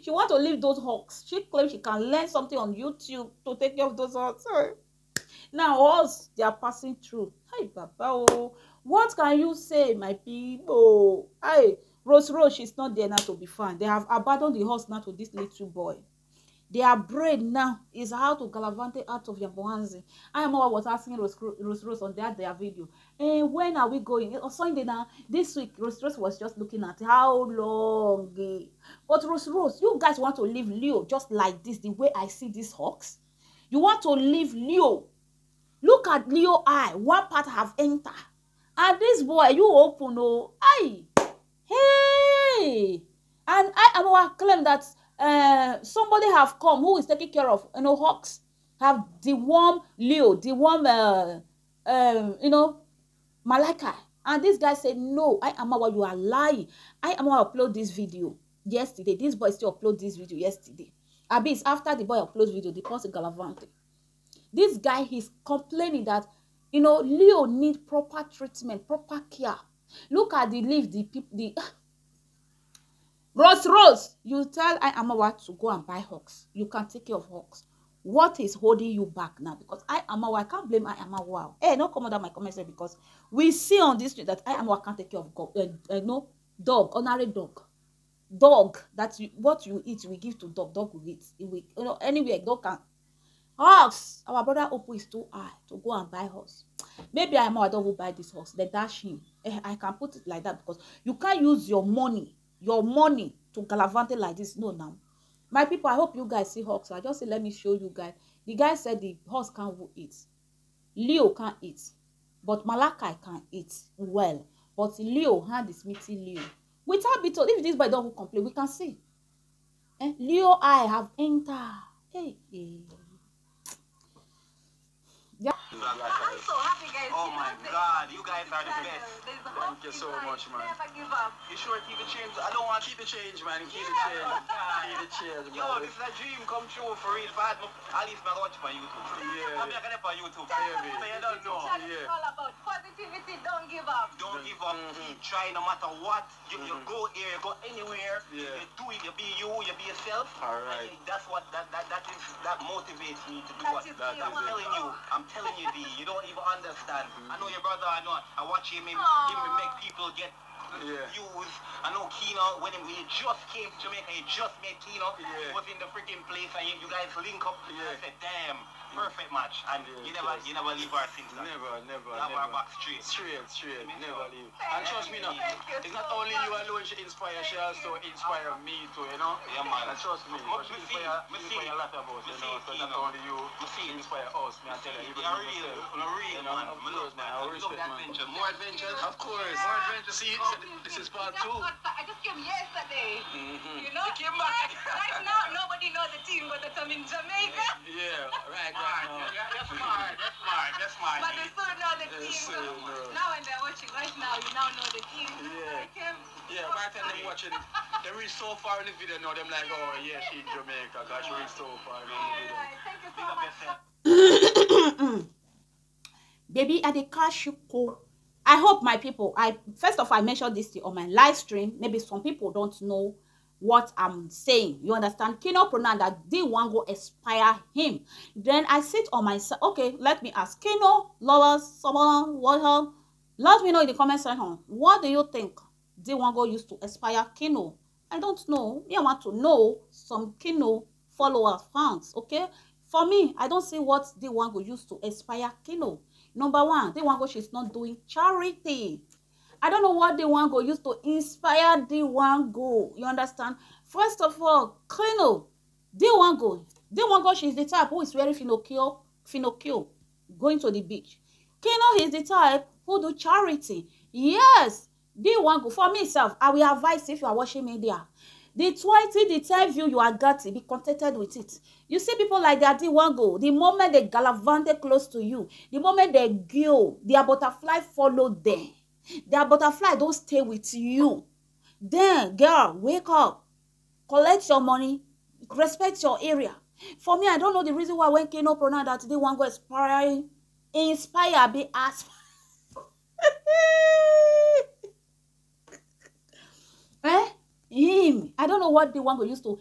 She wants to leave those hawks. She claims she can learn something on YouTube to take care of those hawks. Now us, they are passing through. Hi, Baba. Oh. What can you say, my people? Hey, Rose, she's not there now to be found. They have abandoned the horse now to this little boy. Their brain now is how to galavante out of Yabohanze. I am what was asking Rose on their video. Hey, when are we going? On Sunday now, this week, Rose was just looking at how long. But Rose, you guys want to leave Leo just like this, the way I see these hawks? You want to leave Leo? Look at Leo eye. One part have entered. And this boy, you open, oh, aye, hey, and I am going to claim that somebody have come who is taking care of, you know, hawks, have the warm Leo, the warm, you know, Malaka. And this guy said, no, I am going to lie. I am going to upload this video yesterday. This boy still upload this video yesterday. Abis, after the boy uploads video, the person galavante. This guy, he's complaining that, you know, Leo need proper treatment, proper care. Look at the leaf, the Rose, you tell I am Marwa to go and buy hawks. You can take care of hawks. What is holding you back now? Because I am Marwa, I can't blame I am Marwa. Hey, don't come under my comments because we see on this street that I am Marwa can't take care of no dog, honorary dog. Dog, that's what you eat, we give to dog. Dog will eat. We, you know, anyway, dog can. Horse, our brother Opu is too high to go and buy horse. Maybe I'm out of buy this horse. They dash him. I can put it like that because you can't use your money to galavante like this. No, now, my people, I hope you guys see hawks. I just say, let me show you guys. The guy said the horse can't eat. Leo can't eat, but Malakai can eat well. But Leo hand is meeting Leo. Without be told, if this boy don't complain, we can see. Eh? Leo, I have entered. Hey, hey. Yeah. I'm so happy, guys. Oh my God, you guys are the best. Thank you so much, man. Never give up. You sure keep the change? I don't want to keep the change, man. Keep the change. Keep the change, man. Yo, this is a dream come true for real. If I had at least my watch my YouTube. Yeah. I'm not gonna put YouTube. Yeah, you don't know. Yeah. It's all about positivity. Don't give up. Don't give up. Keep trying, no matter what. You go here, you go anywhere. Yeah. You do it. You be you. You be yourself. All right. And that's what that motivates me to do what I'm telling you. Telling you, Dee, you don't even understand. I know your brother, I watch him, make people get views. I know Kino, when he just came to Jamaica, he just met Kino, was in the freaking place, and you guys link up, I said, damn, perfect match. And you never leave our things. Never. Have our back straight, never leave. And trust me now, it's not only you alone she inspires, she also inspires me too, you know? Yeah, man. And trust me, she inspires a lot of us, you know? So not only you, she inspires us, I tell you. Real, man. I love that adventure. More adventures? Of course. More adventures. See, this is part 2. I just came yesterday. You know? Right now, nobody knows the team, but I'm in Jamaica. Yeah, right. That's smart. But they still know the team. Now when they're watching right now, you now know the team. Yeah, by the time they're watching, they reach so far in the video now, they're like, oh yeah, she's in Jamaica, because she reached so far in the video. Thank you so much. Baby, at the cash you go. I hope my people, first of all, I mentioned this on my live stream. Maybe some people don't know what I'm saying. You understand? Kino pronoun that Dee Mwango inspire him. Then I sit on myself. Okay, let me ask Kino, lovers, someone, what? Let me know in the comment section. What do you think Dee Mwango used to inspire Kino? I don't know. I want to know some Kino followers, fans. Okay, for me, I don't see what Dee Mwango used to inspire Kino. Number 1, Dee Mwango, she's not doing charity. I don't know what Dee Mwango used to inspire Dee Mwango. You understand? First of all, Kino, Dee Mwango, she's the type who is wearing finocchio, going to the beach. Kino is the type who do charity. Yes, Dee Mwango, for myself, I will advise if you are watching media. The 20, the 10 view you are guilty, be contented with it. You see people like that, Dee Mwango, the moment they galavante close to you, the moment they go, their butterfly follow them. Their butterfly don't stay with you. Then, girl, wake up. Collect your money. Respect your area. For me, I don't know the reason why when Kino pronounced that Dee Mwango inspire be aspire. Him. I don't know what Dee Mwango used to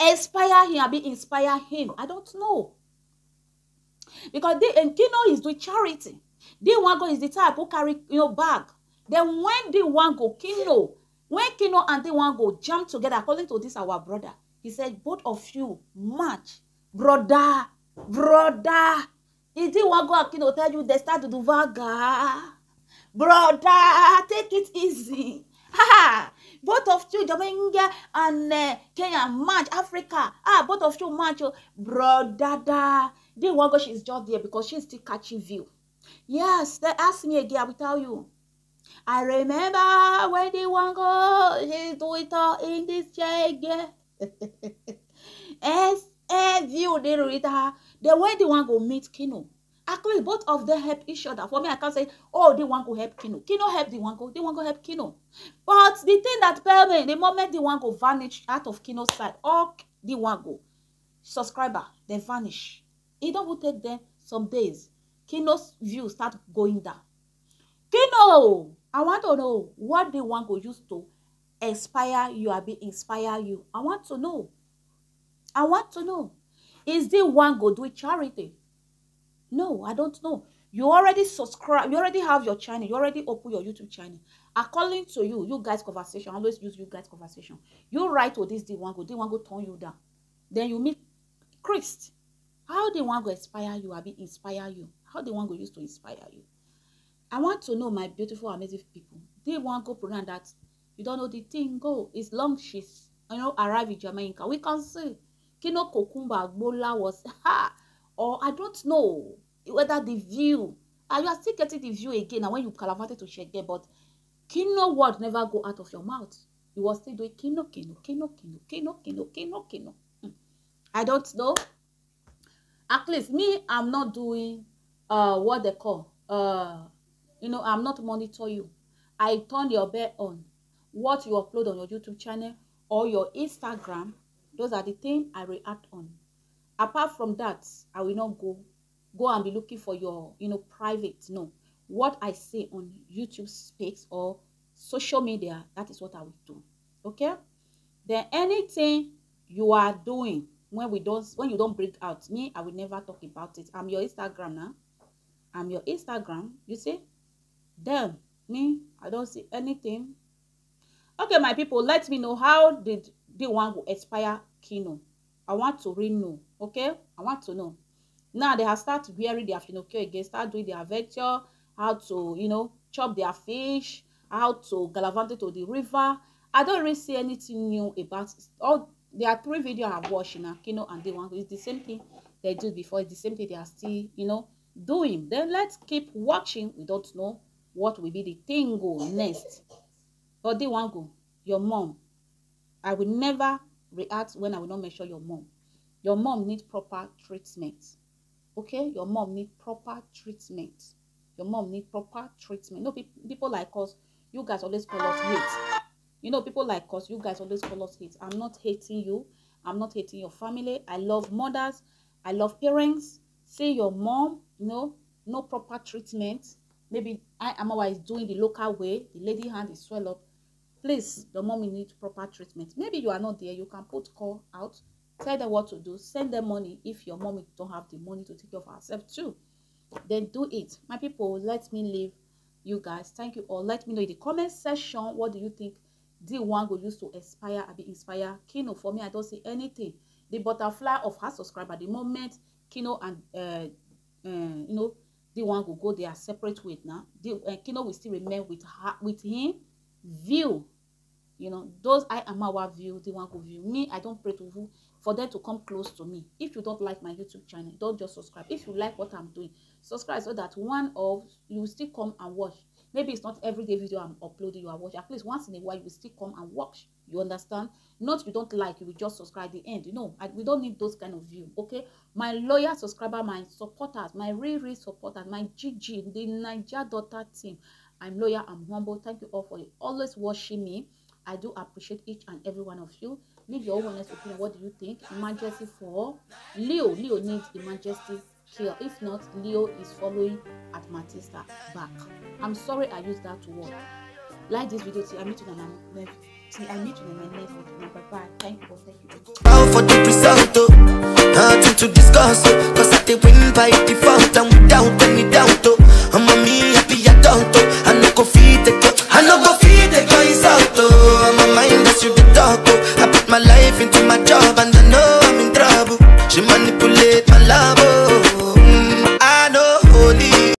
inspire him, be inspire him. I don't know. Because Kino is doing charity. Dee Mwango is the type who carry your bag. Then when Dee Mwango, Kino, when Kino and Dee Mwango jump together, according to this our brother, he said, both of you match. Brother. If Dee Mwango and Kino tell you they start to do vaga, brother, take it easy. Both of you, Jamaica and Kenya, match. Africa, both of you match. Brother, Dee Mwango, she's just there because she's still catching view. Yes, they asked me again, I will tell you. I remember when Dee Mwango, she's doing it in this chair again. As you did read her, the way Dee Mwango meet Kino. Actually, both of them help each other. For me, I can't say, oh, Dee Mwango help Kino. Kino help Dee Mwango. Dee Mwango help Kino. But the thing that fell me, the moment Dee Mwango vanish out of Kino's side, all Dee Mwango subscriber, they vanish. It don't take them some days. Kino's view start going down. Kino, I want to know what Dee Mwango used to inspire you, inspire you. I want to know. I want to know. Is Dee Mwango doing charity? No, I don't know. You already subscribe. You already have your channel. You already open your YouTube channel. According to you, you guys conversation. I always use you guys conversation. You write to this Dee Mwango. Dee Mwango turn you down. Then you meet Christ. How Dee Mwango inspire you, inspire you? How Dee Mwango used to inspire you? I want to know, my beautiful, amazing people. Dee Mwango pronounce that you don't know the thing go. It's long she's, you know, arrive in Jamaica. We can see Kino Kokumba Bola was ha. Or I don't know whether the view. You are still getting the view again. And when you calavanted to check there, but Kino word never go out of your mouth. You were still doing Kino. I don't know. At least me, I'm not doing what they call. You know, I'm not monitor you. I turn your bell on. What you upload on your YouTube channel or your Instagram, those are the things I react on. Apart from that, I will not go and be looking for your, you know, private. No, what I say on YouTube space or social media, that is what I will do. Okay? Then anything you are doing when you don't break out, me, I will never talk about it. I'm your Instagram now. I'm your Instagram. You see? Then me, I don't see anything. Okay, my people, let me know how did the one who inspire Kino. I want to really know. Okay, I want to know. Now they have started wearing their finocchio again, start doing their venture, how to, you know, chop their fish, how to galavante to the river. I don't really see anything new about all. There are three videos I've watched now, Kino and Dee Mwango. It's the same thing they did before. It's the same thing they are still, you know, doing. Then let's keep watching. We don't know what will be the thing go next. But Dee Mwango, your mom, I will never react when I will not measure your mom. Your mom needs proper treatment. Okay? Your mom needs proper treatment. Your mom needs proper treatment. No, people like us, you guys always call us hate. You know, people like us, you guys always call us hate. I'm not hating you. I'm not hating your family. I love mothers. I love parents. Say your mom, you know, no proper treatment. Maybe I am always doing the local way. The lady hand is swell up. Please, the mommy needs proper treatment. Maybe you are not there. You can put call out. Tell them what to do. Send them money if your mommy don't have the money to take care of herself too. Then do it. My people, let me leave you guys. Thank you all. Let me know in the comment section, what do you think Dee Mwango used to inspire and inspire Kino? For me, I don't see anything. The butterfly of her subscriber, the moment Kino and you know, Dee Mwango go their separate way now. Kino will still remain with her, with him. View, you know, those I am our view, Dee Mwango view. Me, I don't pray to who for them to come close to me. If you don't like my YouTube channel, don't just subscribe. If you like what I'm doing, subscribe so that one of you will still come and watch. Maybe it's not every day video I'm uploading you are watching. At least once in a while you will still come and watch. You understand? Not you don't like, you will just subscribe at the end. You know, we don't need those kind of view. Okay, my loyal subscriber, my supporters, my real supporters, my GG, the Niger daughter team. I'm loyal, I'm humble. Thank you all for always watching me. I do appreciate each and every one of you. Leave your own honest opinion. What do you think? Emergency for Leo. Leo needs emergency care. If not, Leo is following at Matista back. I'm sorry I used that word. Like this video. See, I meet you in my next video. Bye bye. Thank you for the result. Nothing to discuss. Cause I did win by default. And without any doubt. I'm a me happy adult. I'm not confident.